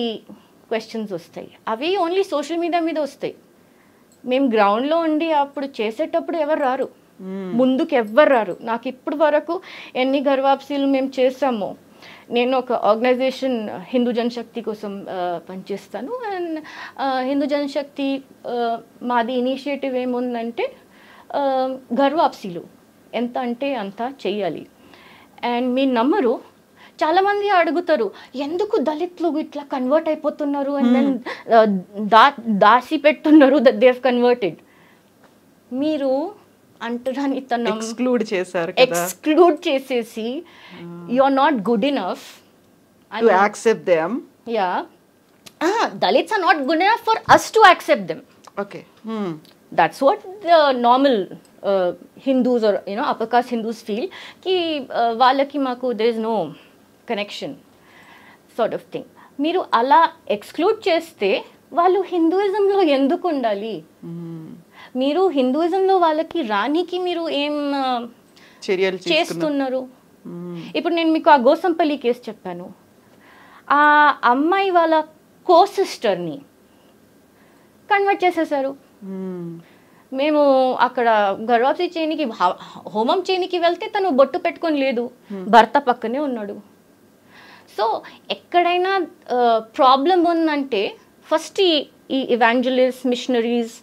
క్వశ్చన్స్ వస్తాయి. అవి ఓన్లీ సోషల్ మీడియా మీద వస్తాయి. మేము గ్రౌండ్లో ఉండి అప్పుడు చేసేటప్పుడు ఎవరు రారు, ముందుకు ఎవ్వరు రారు. నాకు ఇప్పటి వరకు ఎన్ని గర్వాప్సీలు మేము చేస్తామో, నేను ఒక ఆర్గనైజేషన్ హిందూ జన్ శక్తి కోసం పనిచేస్తాను. అండ్ హిందూ జన్ శక్తి మాది ఇనిషియేటివ్ ఏముందంటే గర్వాప్సీలు ఎంత అంటే అంత చేయాలి. అండ్ మీ నమ్మరు, చాలామంది అడుగుతారు ఎందుకు దళితులు ఇట్లా కన్వర్ట్ అయిపోతున్నారు అండ్ దెన్ దాసి పెట్టున్నారు దట్ దే హావ్ కన్వర్టెడ్. మీరు అంటరాని తనం ఎక్స్క్లూడ్ చేశారు కదా, ఎక్స్క్లూడ్ చేసేసి you are not good enough to accept them. Yeah, Dalits are not good enough for us to accept them. Okay, that's what the normal Hindus are you know upper caste Hindus feel కి వాళ్ళకి మాకు there is no connection sort of thing. మీరు అలా exclude చేస్తే వాళ్ళు హిందూయిజంలో ఎందుకు ఉండాలి? మీరు హిందూయిజంలో వాళ్ళకి రానికి మీరు ఏం చర్యలు చేస్తున్నారు? ఇప్పుడు నేను మీకు ఆ గోసంపల్లి కేసు చెప్పాను. ఆ అమ్మాయి వాళ్ళ కో సిస్టర్ని కన్వర్ట్ చేసేసారు. మేము అక్కడ గర్వాప్సీ చేయనికి హోమం చేయనికి వెళ్తే తను బొట్టు పెట్టుకొని లేదు, భర్త పక్కనే ఉన్నాడు. సో ఎక్కడైనా ప్రాబ్లం ఉందంటే ఫస్ట్ ఈ ఎవాంజలిస్ట్ మిషనరీస్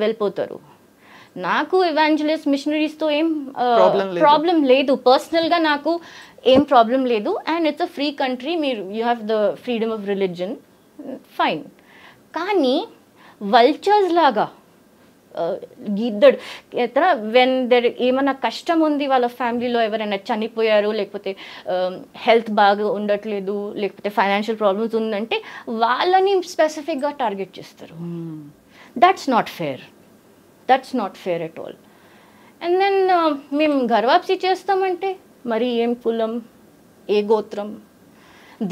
వెళ్ళిపోతారు. నాకు ఎవాంజలిస్ట్ మిషనరీస్తో ఏం ప్రాబ్లం లేదు, పర్సనల్గా నాకు ఏం ప్రాబ్లం లేదు. And it's a free country, మీరు you have the freedom of religion, fine. కానీ వల్చర్స్ లాగా గిద్దడు ఇతర వెన్ దర్ ఏమైనా కష్టం ఉంది, వాళ్ళ ఫ్యామిలీలో ఎవరైనా చనిపోయారు, లేకపోతే హెల్త్ బాగా ఉండట్లేదు, లేకపోతే ఫైనాన్షియల్ ప్రాబ్లమ్స్ ఉందంటే వాళ్ళని స్పెసిఫిక్గా టార్గెట్ చేస్తారు. That's not fair, that's not fair at all. And then మేము గర్వాప్సీ చేస్తామంటే మరి ఏం కులం, ఏ గోత్రం?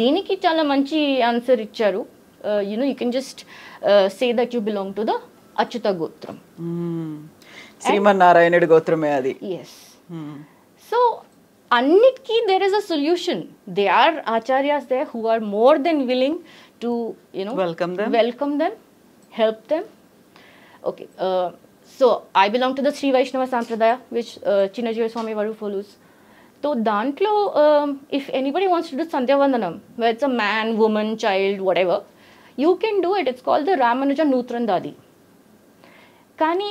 దీనికి చాలా మంచి ఆన్సర్ ఇచ్చారు. You know you can just say that you belong to the Achyuta gotram, శ్రీమన్నారాయణుడి గోత్రమే అది. ఎస్, సో అన్నిటికీ there is a solution. They are acharyas they who are more than willing to you know welcome them, help them. Okay, so I belong to the Sri Vaishnava Sampradaya, which Chinna Jeeyar Swami Varu follows. So dantlo if anybody wants to do Sandhya Vandanam, where it's a man, woman, child, whatever, you can do it. It's called the Ramanuja Nutrandadi. Kani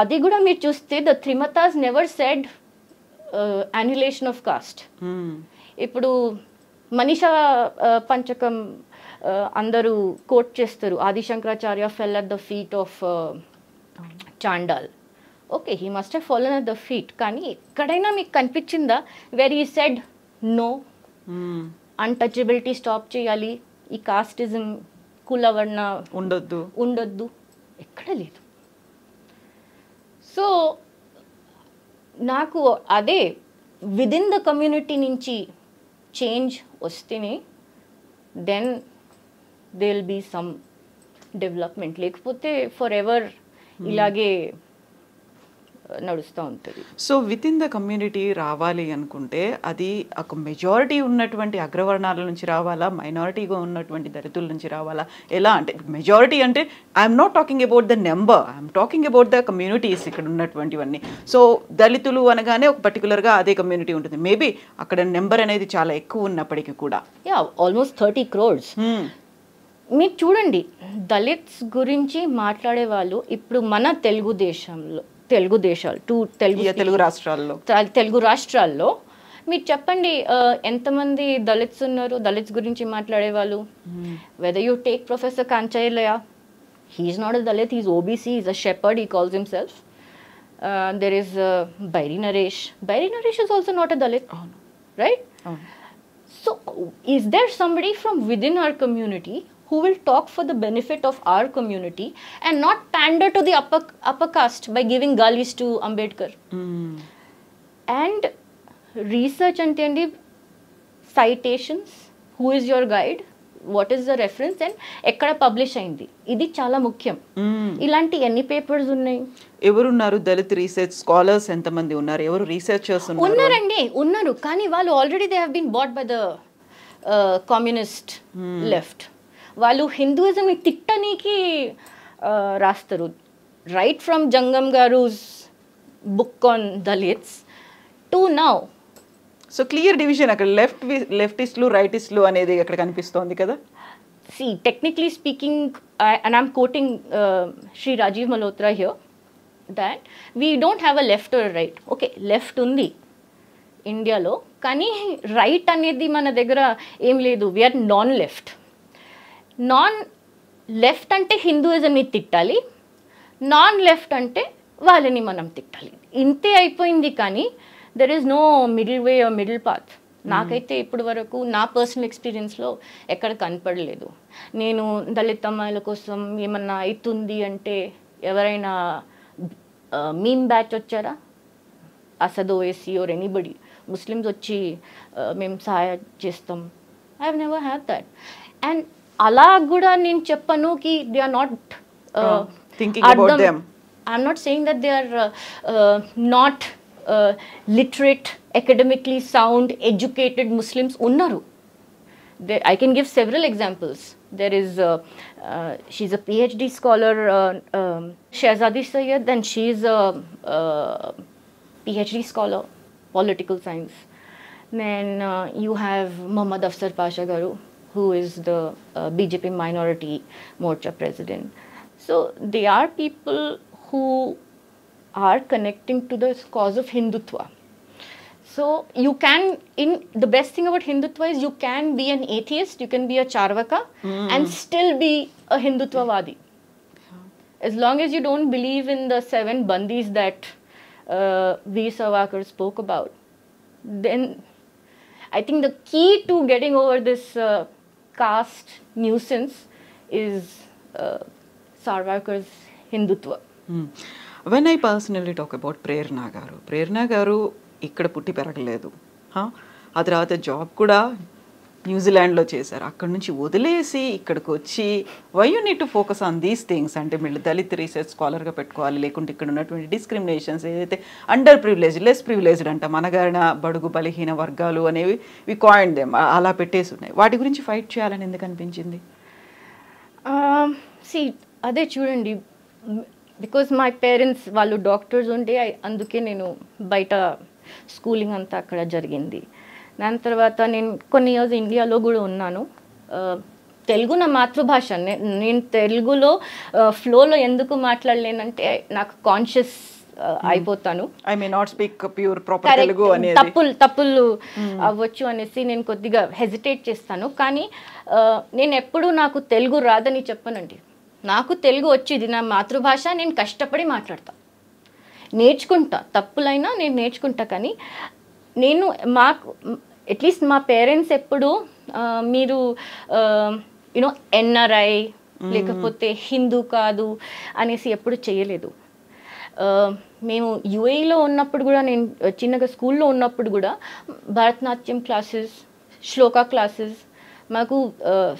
adi kuda meer chuste the Trimatas never said annihilation of caste. Ippudu Manisha Panchakam అందరూ quote చేస్తారు. Adi Shankaracharya fell at the feet of chandal. Okay, he must have fallen at the feet. కానీ ఎక్కడైనా మీకు కనిపించిందా where he said no, untouchability stop చేయాలి, ఈ casteism కులవర్ణ ఉండొద్దు ఉండొద్దు? ఎక్కడ లేదు. సో నాకు అదే విదిన్ ద కమ్యూనిటీ నుంచి చేంజ్ వస్తేనే then there will be some development. లేకపోతే forever ఇలాగే నడుస్తూ ఉంటుంది. So within the community రావాలి అనుకుంటే అది ఒక మెజారిటీ ఉన్నటువంటి అగ్రవర్ణాల నుంచి రావాలా, మైనారిటీగా ఉన్నటువంటి దళితుల నుంచి రావాలా? ఎలా అంటే మెజారిటీ అంటే I'm not talking about the number, I'm talking about the communities ఇక్కడ ఉన్నటువంటివన్నీ. సో దళితులు అనగానే ఒక పర్టికులర్గా అదే కమ్యూనిటీ ఉంటుంది. మేబీ అక్కడ నెంబర్ అనేది చాలా ఎక్కువ ఉన్నప్పటికీ కూడా ఆల్మోస్ట్ 30 crores. మీరు చూడండి, దళిత్స్ గురించి మాట్లాడే వాళ్ళు ఇప్పుడు మన తెలుగుదేశంలో, తెలుగు రాష్ట్రాల్లో మీరు చెప్పండి ఎంతమంది దళిత్స్ ఉన్నారు, దళిత్స్ గురించి మాట్లాడేవాళ్ళు? Whether you take professor Kanchaiah, he's not a Dalit, he's OBC, is a shepherd, he calls himself. There is Bairi Naresh, Bairi Naresh is also not a Dalit, right? So is there somebody from within our community who will talk for the benefit of our community and not pander to the upper caste by giving galis to Ambedkar? And research and citations, who is your guide, what is the reference and ekkada publish ayindi, idi chaala mukyam. Ilanti enni papers unnai, evaru unnaru dalit research scholars, entha mandi unnaru, evaru researchers unnaru kaani vaalu already they have been bought by the communist left. Vaalu hinduism ni tiktaniki raastaru right from Jangam Garu's book on Dalits to now. So clear division, left is slow, right is slow anedi akkada kanipistundi kada. See, technically speaking, and I'm quoting Shri Rajiv Malhotra here, that we don't have a left or a right. Okay, left undi India lo, kani right anedi mana degara em ledu. We are non-left. Non-left ante Hinduism ni tittali, non-left ante valani manam tittali. Inte aipoyindi kani there is no middle way or middle path. నాకైతే ఇప్పుడు వరకు నా personal ఎక్స్పీరియన్స్లో ఎక్కడ కనపడలేదు. నేను దళిత అమ్మాయిల కోసం ఏమన్నా అవుతుంది అంటే ఎవరైనా మీమ్ బ్యాచ్ వచ్చారా? అసదో ఏసీ ఓర్ ఎనీబడి ముస్లిమ్స్ వచ్చి మేము సహాయం చేస్తాం. I have never had that. And అలా కూడా నేను చెప్పను కి they are not thinking about them. I'm not saying that they are not literate, academically sound, educated Muslims unnaru. I can give several examples. There is, she's a PhD scholar, Shehzadi Sayyed, and she's a PhD scholar, political science. Then you have Muhammad Afzal Pasha Garu, who is the BJP Minority Morcha president. So they are people who are connecting to the cause of Hindutva. So you can, in the best thing about Hindutva is you can be an atheist, you can be a Charvaka and still be a Hindutvavadi. As long as you don't believe in the 7 bandis that V. Savarkar spoke about, then I think the key to getting over this caste nuisance is Savarkar's Hindutva. When I personally talk about Prerna Garu ikkada putti peragaledu. Aa tarvata job kuda New Zealand lo chesaru. Akkadi nunchi odilesi ikkadiki vachi, why you need to focus on these things ante milu Dalit research scholar ga pettukovali lekunte ikkada unnatuvanti discriminations edaithe under privileged, less privileged anta managarna badugu balihina vargalu anevi we coined them ala pettesi unnai. Vaati gurinchi fight cheyaలని ఎందుకు అనిపించింది? See, అదే చూడండి. Because my parents వాళ్ళు doctors ఉండే అందుకే నేను బయట స్కూలింగ్ అంతా అక్కడ జరిగింది. దాని తర్వాత నేను కొన్ని రోజు ఇండియాలో కూడా ఉన్నాను. తెలుగు నా మాతృభాష. నేను తెలుగులో ఫ్లోలో ఎందుకు మాట్లాడలేనంటే నాకు కాన్షియస్ అయిపోతాను. I may not speak pure proper Telugu అనేది తప్పులు అవ్వచ్చు అనేసి నేను కొద్దిగా హెజిటేట్ చేస్తాను. కానీ నేను ఎప్పుడు నాకు తెలుగు రాదని చెప్పనండి. నాకు తెలుగు వచ్చేది, నా మాతృభాష, నేను కష్టపడి మాట్లాడతా, నేర్చుకుంటా, తప్పులైనా నేను నేర్చుకుంటా. కానీ నేను మాకు అట్లీస్ట్ మా పేరెంట్స్ ఎప్పుడు మీరు యూనో ఎన్ఆర్ఐ లేకపోతే హిందూ కాదు అనేసి ఎప్పుడు చేయలేదు. మేము యుఏఈలో ఉన్నప్పుడు కూడా, నేను చిన్నగా స్కూల్లో ఉన్నప్పుడు కూడా భరతనాట్యం క్లాసెస్, శ్లోక క్లాసెస్, మాకు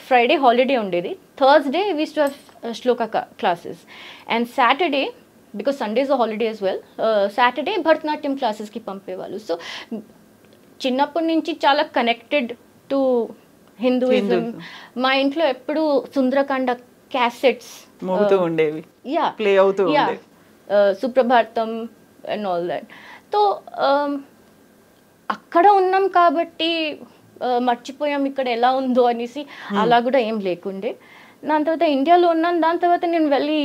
ఫ్రైడే హాలిడే ఉండేది. Thursday we used to have shloka classes and Saturday, because Sundays holiday as well, Saturday Bharatanatyam క్లాసెస్కి పంపేవాళ్ళు. సో చిన్నప్పటి నుంచి చాలా కనెక్టెడ్ టు హిందూయిజం. మా ఇంట్లో ఎప్పుడు సుందరకాండ క్యాసెట్స్ మోగుతూ ఉండేవి, యా ప్లే అవుతూ ఉండేవి, Suprabhatam and all that. So అక్కడ ఉన్నాం కాబట్టి మర్చిపోయాం ఇక్కడ ఎలా ఉందో అనేసి అలా కూడా ఏం లేకుండే. దాని తర్వాత ఇండియాలో ఉన్నాను. దాని తర్వాత నేను వెళ్ళి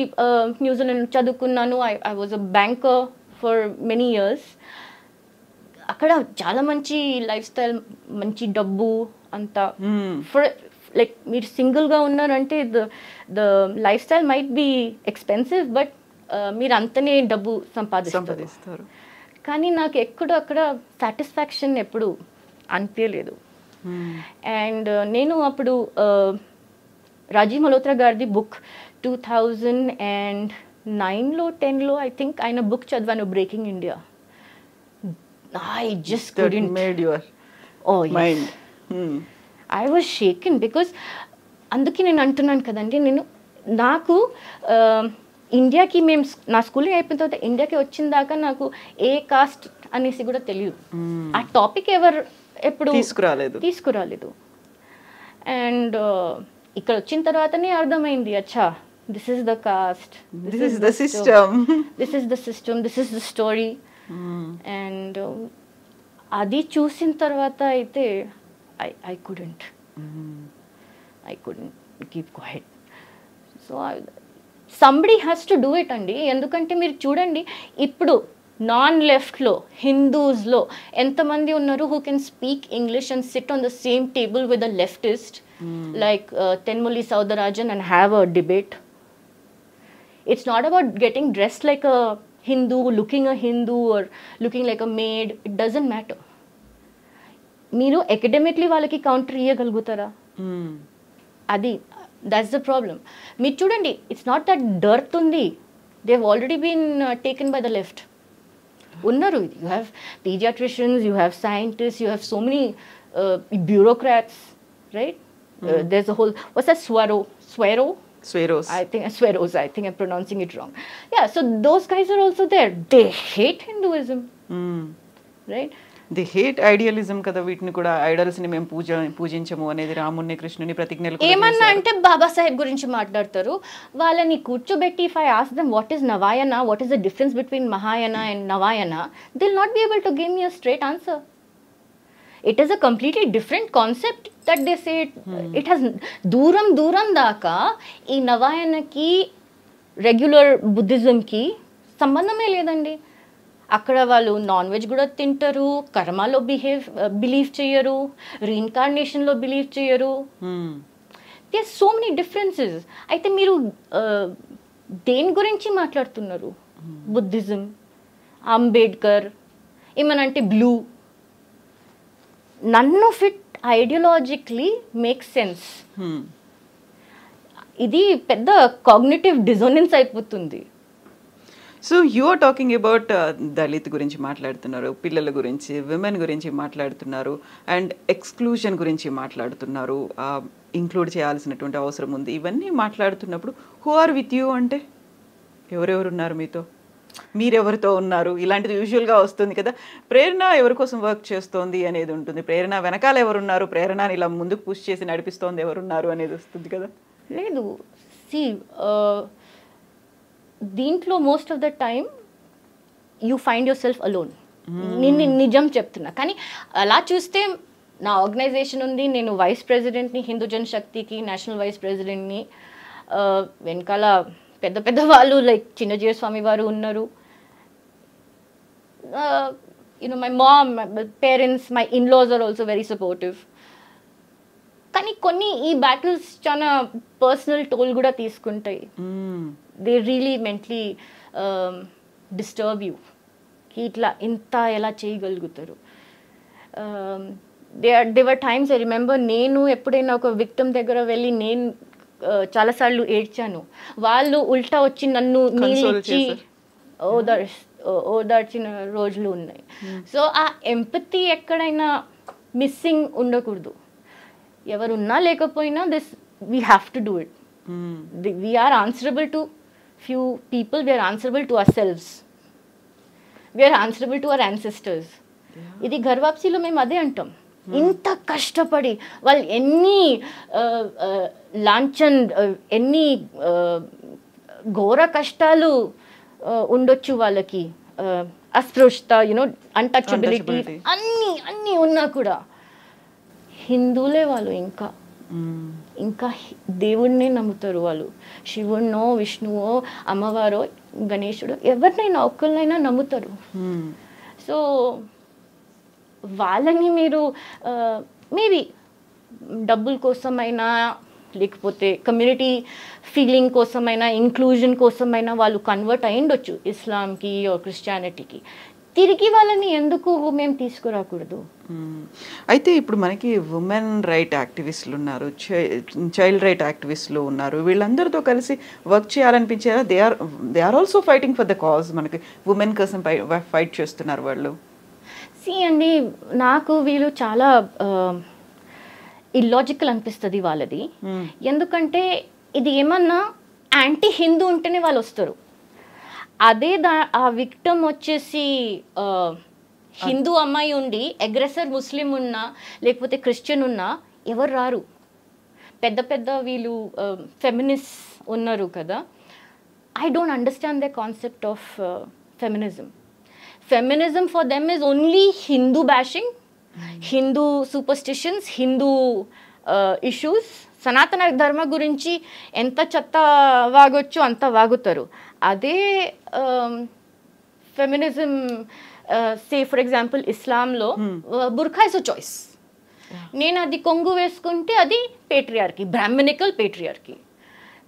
న్యూజిలాండ్ చదువుకున్నాను. I was a banker for many years. అక్కడ చాలా మంచి లైఫ్ స్టైల్, మంచి డబ్బు అంతా. ఫర్ లైక్ మీరు సింగిల్గా ఉన్నారంటే the life style might be expensive, but మీరు అంతనే డబ్బు సంపాదిస్తారు. కానీ నాకు ఎక్కడో అక్కడ సాటిస్ఫాక్షన్ ఎప్పుడు అనిపించలేదు. అండ్ నేను అప్పుడు రాజీవ్ మల్హోత్రా గారిది బుక్ 2009లో 10లో ఐ థింక్ ఆయన బుక్ చదివాను, breaking India. I just couldn't made your mind. I was shaking because అందుకే నేను అంటున్నాను కదండి, నేను నాకు ఇండియాకి మేము నా స్కూలింగ్ అయిపోయిన తర్వాత ఇండియాకి వచ్చిన దాకా నాకు ఏ కాస్ట్ అనేసి కూడా తెలియదు. ఆ టాపిక్ ఎప్పుడు తీసుకురాలేదు. అండ్ ఇక్కడ వచ్చిన తర్వాతనే అర్థమైంది, అచ్చా this is the caste, this is the system. This is the system, this is the story. And Adi choosing tarvata aithe, I couldn't. I couldn't keep quiet. So somebody has to do it andi. Endukante meer chudandi ippudu non left lo Hindus lo entha mandi unnaru who can speak English and sit on the same table with a leftist like Tenmuli Soundarajan and have a debate. It's not about getting dressed like a Hindu, looking a Hindu or looking like a maid. It doesn't matter. Meeru academically valaki counter iyagalugutara. Adi, that's the problem. Meet chudandi, it's not that dirt undi. They've already been taken by the left. Unnaru, you have pediatricians, you have scientists, you have so many bureaucrats, right? There's a whole, what's that, Swero? Sweros. I think I'm pronouncing it wrong. Yeah, so those guys are also there. They hate Hinduism, right? They hate idealism kada vitni kuda idols ni mem poojinchamone anedi Ramunni Krishnuni pratignyal kuda emanna ante Baba Saheb gurinchi maatladtaru valani kurchobetti. If I ask them what is Navayana, what is the difference between Mahayana and Navayana, they'll not be able to give me a straight answer. It is a completely different concept that they say it, it has dooram dooram daaka ee Navayana ki regular Buddhism ki sambandhame ledandi. Akadavalu non-veg guda tintaru, karma lo believe cheyaru, reincarnation lo believe cheyaru. There's so many differences. I think meeru deni gurinchi maatladutunnaru. Buddhism, Ambedkar, imanante blue. None of it ideologically makes sense. Idi pedda cognitive dissonance aipotundi. So you are talking about Dalit gurinchi maatladutunnaru, pillala gurinchi, women gurinchi maatladutunnaru and exclusion gurinchi maatladutunnaru, include cheyalasinaatundi avasaram undi. Ivanni maatladutunnappudu who are with you ante evaru evaru unnaru meeto, meer evartho unnaru ilantidi usual ga vastundi kada. Prerna evaru kosam work chestundi anedi untundi, Prerna venakala evaru unnaru, Prerna ni ila munduku push chesi nadipistundi evaru unnaru anedi vastundi kada. Ledu see, deentlo most of the time you find yourself alone. Ninni nijam cheptunna kani ala chuste na organization undi, nenu vice president ni, Hindu Jan Shakti ki national vice president ni, venkala pedda pedda vaalu like Chinna Jeeyar Swami varu unnaru, you know, my mom, my parents, my in-laws are also very supportive. Kani konni ee battles chana personal toll guda teeskuntai. They really mentally disturb you. There were times I remember nenu eppudaina oka victim degara velli nenu chaala saallu edchanu, vaallu ulta vachi nannu neelichi odarchina rojulu unnai. So aa empathy ekkadaina missing undakudu. Evarunna lekapoyina this we have to do it. We are answerable to few people, we are answerable to ourselves. We are answerable to our ancestors. Idi ghar vapsi lo mem ade antam. Inta kashtapadi vaal enni lanchan enni ghora kashtalu undochu vaalaki, asprushta, you know, untouchability anni unna kuda Hindule vaalu inka ఇంకా దేవుడినే నమ్ముతారు వాళ్ళు. శివుణ్ణో, విష్ణువో, అమ్మవారో, గణేశుడో, ఎవరినైనా ఒక్కళ్ళైనా నమ్ముతారు. So వాళ్ళని మీరు maybe డబ్బుల కోసమైనా లేకపోతే కమ్యూనిటీ ఫీలింగ్ కోసమైనా ఇంక్లూజన్ కోసమైనా వాళ్ళు కన్వర్ట్ అయ్యిండొచ్చు ఇస్లాంకి ఆర్ క్రిస్టియానిటీకి. తిరిగి వాళ్ళని ఎందుకు మేము తీసుకురాకూడదు? అయితే ఇప్పుడు మనకి ఉమెన్ రైట్ యాక్టివిస్టులు ఉన్నారు, చైల్డ్ రైట్ యాక్టివిస్టులు ఉన్నారు, వీళ్ళందరితో కలిసి వర్క్ చేయాలనిపించేలా they are also fighting for the cause. మనకి ఉమెన్ కోసం ఫైట్ చేస్తున్నారు వాళ్ళు. సి అండి, నాకు వీళ్ళు చాలా ఇల్లాజికల్ అనిపిస్తుంది వాళ్ళది. ఎందుకంటే ఇది ఏమన్నా యాంటీ హిందూ ఉంటేనే వాళ్ళు వస్తారు. అదే ఆ విక్టమ్ వచ్చేసి హిందూ అమ్మాయి ఉండి అగ్రెసర్ ముస్లిం ఉన్నా లేకపోతే క్రిస్టియన్ ఉన్నా ఎవరు రారు. పెద్ద పెద్ద వీళ్ళు feminist unnaru kada. I don't understand their concept of feminism. Feminism for them is only Hindu bashing, Hindu superstitions, Hindu issues. Sanatana Dharma gurinchi enta chatta vagochu anta vagutaru. Ade feminism, say for example Islam lo burqa is a choice. Nena adi kongu veskunte adi patriarchy, brahminical patriarchy.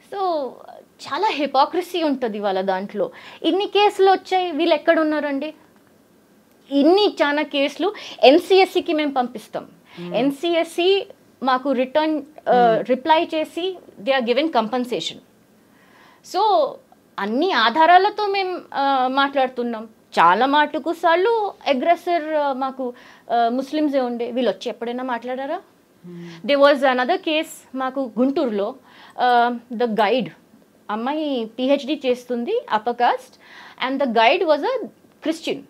So chala hypocrisy untadi vala dantlo. Inni case lo ochai veelu ekkada unnarandi. Inni chana case lu NCSC ki mem pampistam. NCSC maaku return reply chesi they are given compensation. So anni aadharalato mem maatladutunnam. Chala matuku salu aggressor maaku Muslims e unde veelu ochchi eppudaina maatladara. There was another case maaku Guntur lo, the guide ammai PhD chestundi upper caste, and the guide was a Christian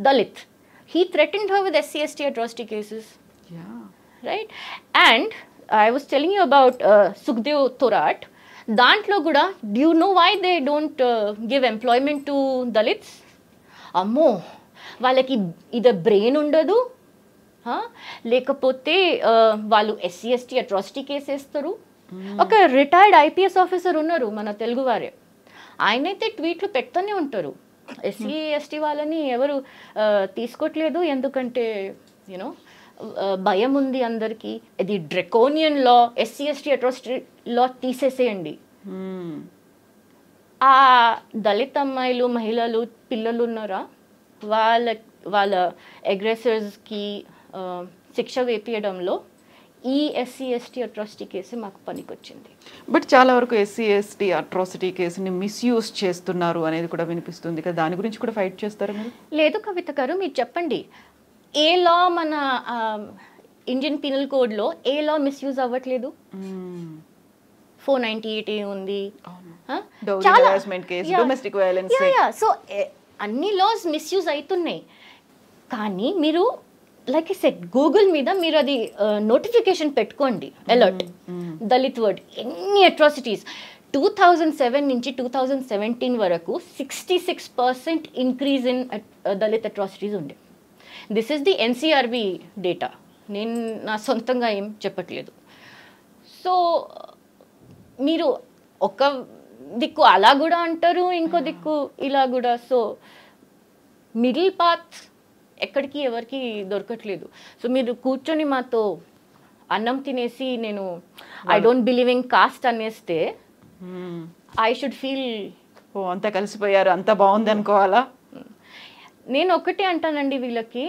Dalit. He threatened her with SCST atrocity cases. Yeah. Right? And I was telling you about Sukhadeo Thorat. Dantlo kuda, do you know why they don't give employment to Dalits? Ammo valaki either brain undadu, ha lekapote valu SCST atrocity case estaru. Okay, retired IPS officer unnaru mana Telugu vare, ayinaithe tweetlu pettane untaru, SCST valani evaru teeskotledu endukante you know భయం ఉంది అందరికి, ఇది draconian law, SCST atrocity law తీసేసేయండి. ఆ దళిత అమ్మాయిలు, మహిళలు, పిల్లలు ఉన్నారా, వాళ్ళ అగ్రెసర్స్కి శిక్ష వేపించడంలో ఈ SCST అట్రాసిటీ కేసు మాకు పనికొచ్చింది. బట్ చాలా వరకు SCST అట్రాసిటీ కేసుని మిస్యూజ్ చేస్తున్నారు అనేది కూడా వినిపిస్తుంది కదా, దాని గురించి కూడా ఫైట్ చేస్తారా మీరు? లేదు కవిత గారు, మీరు చెప్పండి, ఏ లా మన ఇండియన్ పీనల్ కోడ్లో ఏ లా మిస్యూజ్ అవ్వట్లేదు? 498 ఉంది, సో అన్ని లాస్ మిస్యూజ్ అవుతున్నాయి. కానీ మీరు లైక్ ఐ సెడ్ గూగుల్ మీద మీరు అది నోటిఫికేషన్ పెట్టుకోండి, అలర్ట్ దళిత్ వర్డ్, ఎన్ని అట్రాసిటీస్. 2007 నుంచి 2017 వరకు 66% ఇంక్రీజ్ ఇన్ దళిత్ అట్రాసిటీస్ ఉండే. This is the NCRB data. నేను నా సొంతంగా ఏం చెప్పట్లేదు. సో మీరు ఒక దిక్కు అలా కూడా అంటారు, ఇంకో దిక్కు ఇలా కూడా. సో మిడిల్ పాత్ ఎక్కడికి ఎవరికి దొరకట్లేదు. సో మీరు కూర్చొని మాతో అన్నం తినేసి నేను I don't believe in caste అనేస్తే ఐ షుడ్ ఫీల్ అంతా కలిసిపోయారు, అంతా బాగుంది అనుకోవాలా? నేను ఒకటే అంటానండి, వీళ్ళకి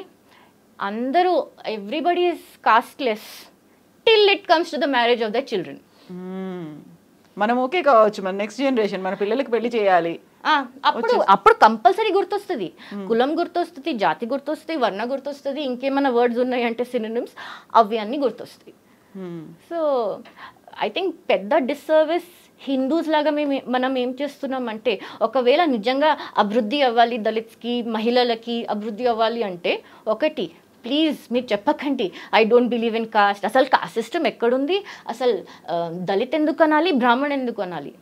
అందరూ everybody is casteless till it comes to the marriage of the children. మనం ఓకే కావచ్చు, మన నెక్స్ట్ జనరేషన్ మన పిల్లలకి పెళ్లి చేయాలి, అప్పుడు కంపల్సరీ గుర్తొస్తుంది, కులం గుర్తొస్తుంది, జాతి గుర్తొస్తుంది, వర్ణ గుర్తొస్తుంది, ఇంకేమైనా వర్డ్స్ ఉన్నాయంటే సినిమ్స్ అవి అన్నీ గుర్తొస్తాయి. సో ఐ థింక్ పెద్ద డిస్సర్విస్ హిందూస్ లాగా మనం ఏం చేస్తున్నామంటే, ఒకవేళ నిజంగా అభివృద్ధి అవ్వాలి దళిత్స్కి, మహిళలకి అభివృద్ధి అవ్వాలి అంటే, ఒకటి ప్లీజ్ మీరు చెప్పకండి I don't believe in caste. అసలు కాస్ట్ సిస్టమ్ ఎక్కడుంది? అసలు దళిత్ ఎందుకు అనాలి, బ్రాహ్మణ్ ఎందుకు అనాలి?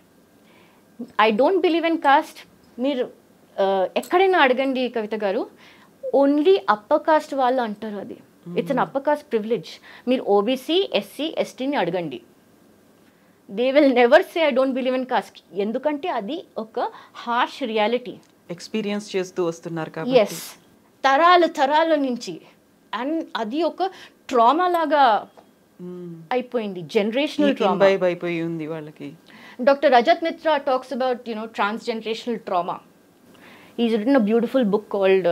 I don't believe in caste మీరు ఎక్కడైనా అడగండి కవిత గారు, ఓన్లీ అప్పర్ కాస్ట్ వాళ్ళు అంటారు. అది it's an upper caste privilege. మీరు ఓబీసీ, ఎస్సీ, ఎస్టీని అడగండి, they will never say I don't believe in caste. Endukante adi oka harsh reality experience chestu vastunnaru kabatti. Yes, taralu taralu nunchi, and adi oka trauma laga aipoyindi, generational trauma bye undi vallaki. Dr. Rajat Mitra talks about, you know, transgenerational trauma. He's written a beautiful book called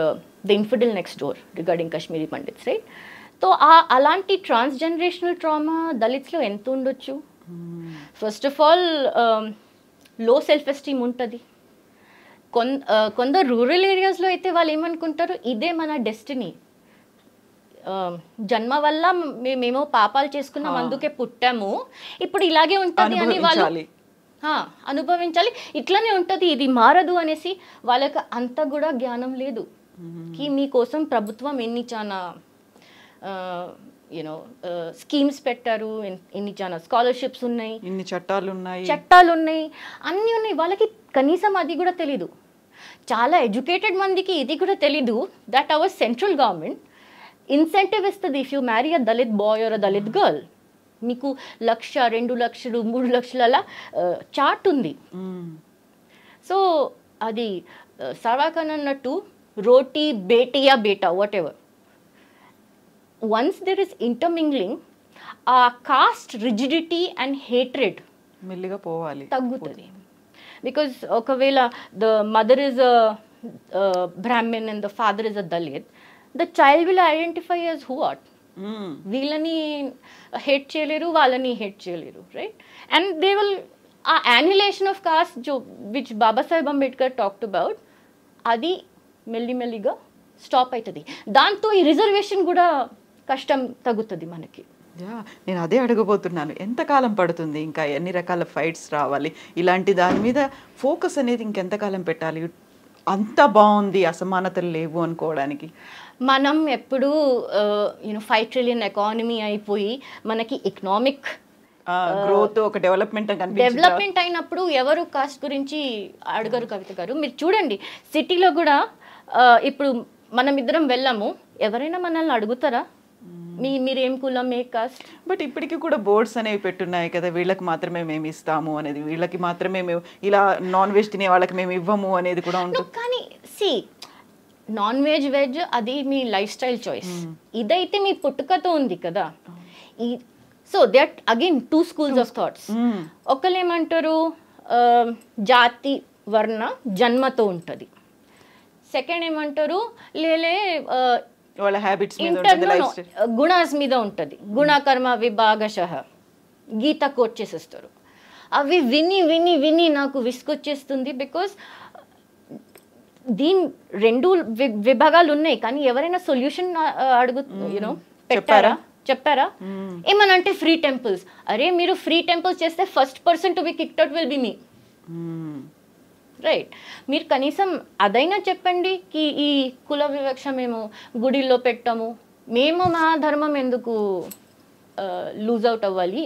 The Infidel Next Door regarding Kashmiri Pandits, right? So alanti transgenerational trauma Dalits lo entu undochu? First of all low self esteem ఉంటుంది. కొందరు rural ఏరియాస్లో అయితే వాళ్ళు ఏమనుకుంటారు, ఇదే మన destiny, జన్మ వల్ల మేమేమో పాపాలు చేసుకున్నాం అందుకే పుట్టాము, ఇప్పుడు ఇలాగే ఉంటుంది అని వాళ్ళు అనుభవించాలి, ఇట్లానే ఉంటుంది, ఇది మారదు అనేసి వాళ్ళకి అంత కూడా జ్ఞానం లేదు. మీకోసం ప్రభుత్వం ఎన్ని చాలా schemes pettaru, inni chana scholarships unnai, inni chattalu unnai, anni unnai, valaki kanisam adi kuda teliyadu. Chala educated mandiki idi kuda teliyadu that our central government incentive istadi if you marry a Dalit boy or a Dalit girl. Meeku laksha, 2 lakshalu, 3 lakshalala chart undi. So adi sarvakanannattu roti, betiya, beta, whatever. Once there is intermingling, caste rigidity and hatred taggutadi. Because okavela the mother is a Brahmin and the father is a Dalit, the child will identify as who what. Veelani hate cheyaleru, valani hate cheyaleru, right? And they will, annihilation of caste, which Baba Sahib Ambedkar talked about, adi melli melliga stop aitadi. Danto ee reservation kuda. Kashtam tagutadi manaki. Yeah, నేను అదే అడగబోతున్నాను. ఎంత కాలం పడుతుంది, ఇంకా ఎన్ని రకాల fights రావాలి, ఇలాంటి దాని మీద ఫోకస్ అనేది ఇంకెంత కాలం పెట్టాలి, అంత బాగుంది అసమానతలు లేవు అనుకోవడానికి? మనం ఎప్పుడు 5 trillion ఎకానమీ అయిపోయి మనకి ఎకనామిక్ గ్రోత్ ఒక డెవలప్మెంట్ అయినప్పుడు ఎవరు కాస్ట్ గురించి అడగరు. కవిత గారు మీరు చూడండి, సిటీలో కూడా ఇప్పుడు మనం ఇద్దరం వెళ్ళాము, ఎవరైనా మనల్ని అడుగుతారా మీరేం కులం ఏ కాస్ట్? బట్ ఇప్పటికీ కూడా బోర్డ్స్ అనేవి పెట్టున్నాయి కదా, వీళ్ళకి మాత్రమే మేము ఇస్తాము అనేది, వీళ్ళకి మాత్రమే మేము ఇలా నాన్ వెజ్ తినే వాళ్ళకి మేము ఇవ్వము అనేది కూడా ఉంటుంది. కానీ సి నాన్ వెజ్ వెజ్ అది మీ లైఫ్ స్టైల్ చాయిస్, ఇదైతే మీ పుట్టుకతో ఉంది కదా. So they are again 2 schools of thoughts. ఒకళ్ళు ఏమంటారు జాతి వర్ణ జన్మతో ఉంటుంది, సెకండ్ ఏమంటారు లేలే వాళ్ళ హ్యాబిట్స్ మీద ఉంటుంది, లైఫ్ స్టైల్ గుణాస్ మీద ఉంటుంది. గుణకర్మ విభాగశః గీతకు వచ్చేసేస్తారు. అవి విని విని విని నాకు విసుకొచ్చేస్తుంది. బికాస్ దీని 2 విభాగాలు ఉన్నాయి, కానీ ఎవరైనా సొల్యూషన్ పెట్టారా, చెప్పారా? ఏమనంటే ఫ్రీ టెంపుల్స్, అరే మీరు ఫ్రీ టెంపుల్స్ చేస్తే first person to be kicked out will be me, right? మీరు కనీసం అదైనా చెప్పండి కి ఈ కుల వివక్ష మేము గుడిలో పెట్టాము, మేము మా ధర్మం ఎందుకు లూజ్ అవుట్ అవ్వాలి?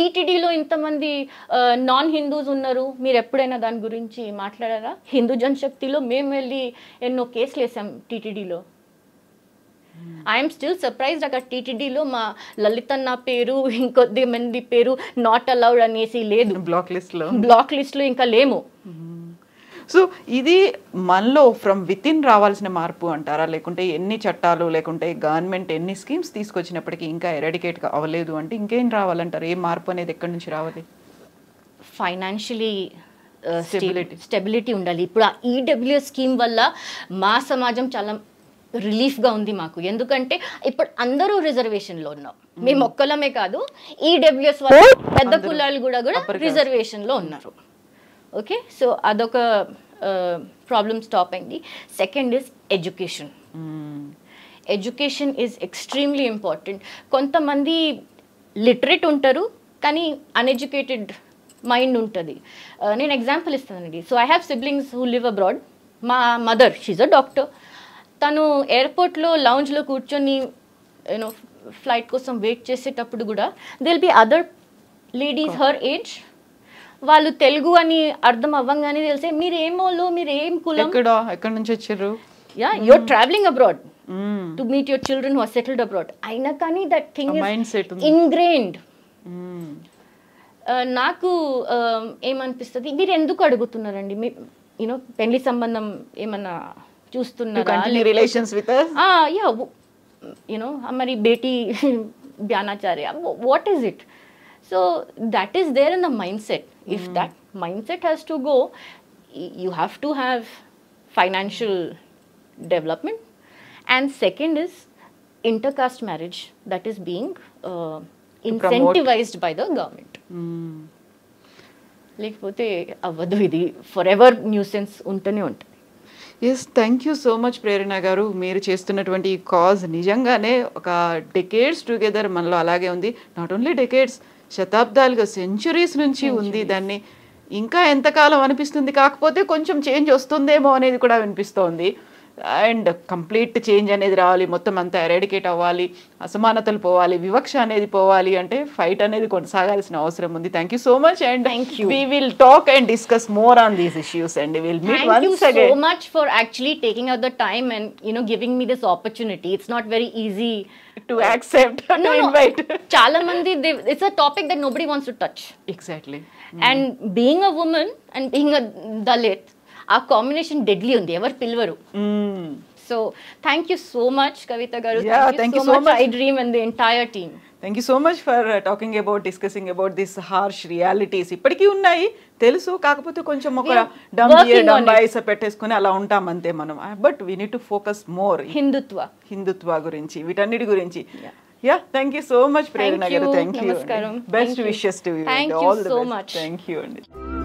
టీటీడీలో ఇంతమంది నాన్ హిందూస్ ఉన్నారు, మీరు ఎప్పుడైనా దాని గురించి మాట్లాడారా? హిందూ జన్ శక్తిలో మేము వెళ్ళి ఎన్నో కేసులు వేసాం టీటీడీలో. ఐఎమ్ స్టిల్ సర్ప్రైజ్డ్ అక్కడ టీటీడీలో మా లలితన్న పేరు ఇంకొద్ది మంది పేరు నాట్ అలౌడ్ అనేసి లేదు, బ్లాక్ లిస్ట్లో ఇంకా లేము. సో ఇది మనలో ఫ్రమ్ విత్ ఇన్ రావాల్సిన మార్పు అంటారా, లేకుంటే ఎన్ని చట్టాలు లేకుంటే గవర్నమెంట్ ఎన్ని స్కీమ్స్ తీసుకొచ్చినప్పటికీ ఇంకా ఎరాడికేట్ అవ్వలేదు అంటే ఇంకేం రావాలంటారు? ఏ మార్పు అనేది ఎక్కడి నుంచి రావాలి? ఫైనాన్షియలీ స్టెబిలిటీ ఉండాలి. ఇప్పుడు ఆ ఈడబ్ల్యూఎస్ స్కీమ్ వల్ల మా సమాజం చాలా రిలీఫ్గా ఉంది మాకు, ఎందుకంటే ఇప్పుడు అందరూ రిజర్వేషన్లో ఉన్నాం, మేము ఒక్కలమే కాదు, ఈడబ్ల్యూఎస్ వల్ల పెద్ద కులాలు కూడా రిజర్వేషన్లో ఉన్నారు. ఓకే, సో అదొక ప్రాబ్లమ్ స్టాప్ అయింది. Second is education. Education is extremely important. కొంతమంది లిటరేట్ ఉంటారు కానీ అన్ఎడ్యుకేటెడ్ మైండ్ ఉంటుంది. నేను ఎగ్జాంపుల్ ఇస్తానండి. So I have siblings who live abroad. మా మదర్ షీజ్ అ డాక్టర్, తను ఎయిర్పోర్ట్లో లౌంజ్లో కూర్చొని ఫ్లైట్ కోసం వెయిట్ చేసేటప్పుడు కూడా they'll be other ladies her age, వాళ్ళు తెలుగు అని అర్థం అవ్వంగానే తెలిసే మీరు ఏం వాళ్ళు మీరు ఏం కులం ఎక్కడ నుంచి వచ్చారు, yeah you're travelling abroad to meet your children who are settled abroad. అయినా కానీ దట్ థింగ్ ఇస్ ఇన్గ్రెయిన్డ్. నాకు ఏమనిపిస్తుంది, మీరు ఎందుకు అడుగుతున్నారండి, మీ పెళ్లి సంబంధం ఏమన్నా हमारी बेटी ब्यानाचार्य, what is it? So that is there in the mindset. If that mindset has to go, you have to have financial development. And second is intercaste marriage that is being incentivized by the government. లేకపోతే అవ్వదు, ఇది forever nuisance ఉంటూనే ఉంటుంది. Yes, thank you so much Prerana garu. మీరు చేస్తున్నటువంటి ఈ cause నిజంగానే ఒక డెకేడ్స్ టుగెదర్ మనలో అలాగే ఉంది, నాట్ ఓన్లీ డెకేడ్స్, శతాబ్దాలుగా సెంచురీస్ నుంచి ఉంది. దాన్ని ఇంకా ఎంతకాలం అనిపిస్తుంది, కాకపోతే కొంచెం చేంజ్ వస్తుందేమో అనేది కూడా అనిపిస్తోంది. and complete change అనేది రావాలి, మొత్తం అంతా ఎరాడికేట్ అవ్వాలి, అసమానతలు పోవాలి, వివక్ష అనేది పోవాలి అంటే ఫైట్ అనేది కొనసాగాల్సిన అవసరం ఉంది. Thank you so much and we will talk and discuss more on these issues and we will meet once again. Thank you so much for actually taking out the time and giving me this opportunity. It's not very easy to accept to invite. Chala mandi, it's a topic that nobody wants to touch. Exactly. And being a woman and being a Dalit, our combination deadly undi ever pilvaru. So thank you so much, Kavita garu. Yeah, thank you so much iDream and the entire team. Thank you so much for talking about, discussing about these harsh realities. ఇప్పటికీ ఉన్నాయి తెలుసు, కాకపోతే కొంచెం ఒక డంబైస్ పెట్టేసుకుని అలా ఉంటామంతే మనం. But we need to focus more Hindutva గురించి, వీటన్నిటి గురించి. Yeah, thank you so much, Prerna garu. Thank you. Best wishes to you. Thank you so much. Thank you.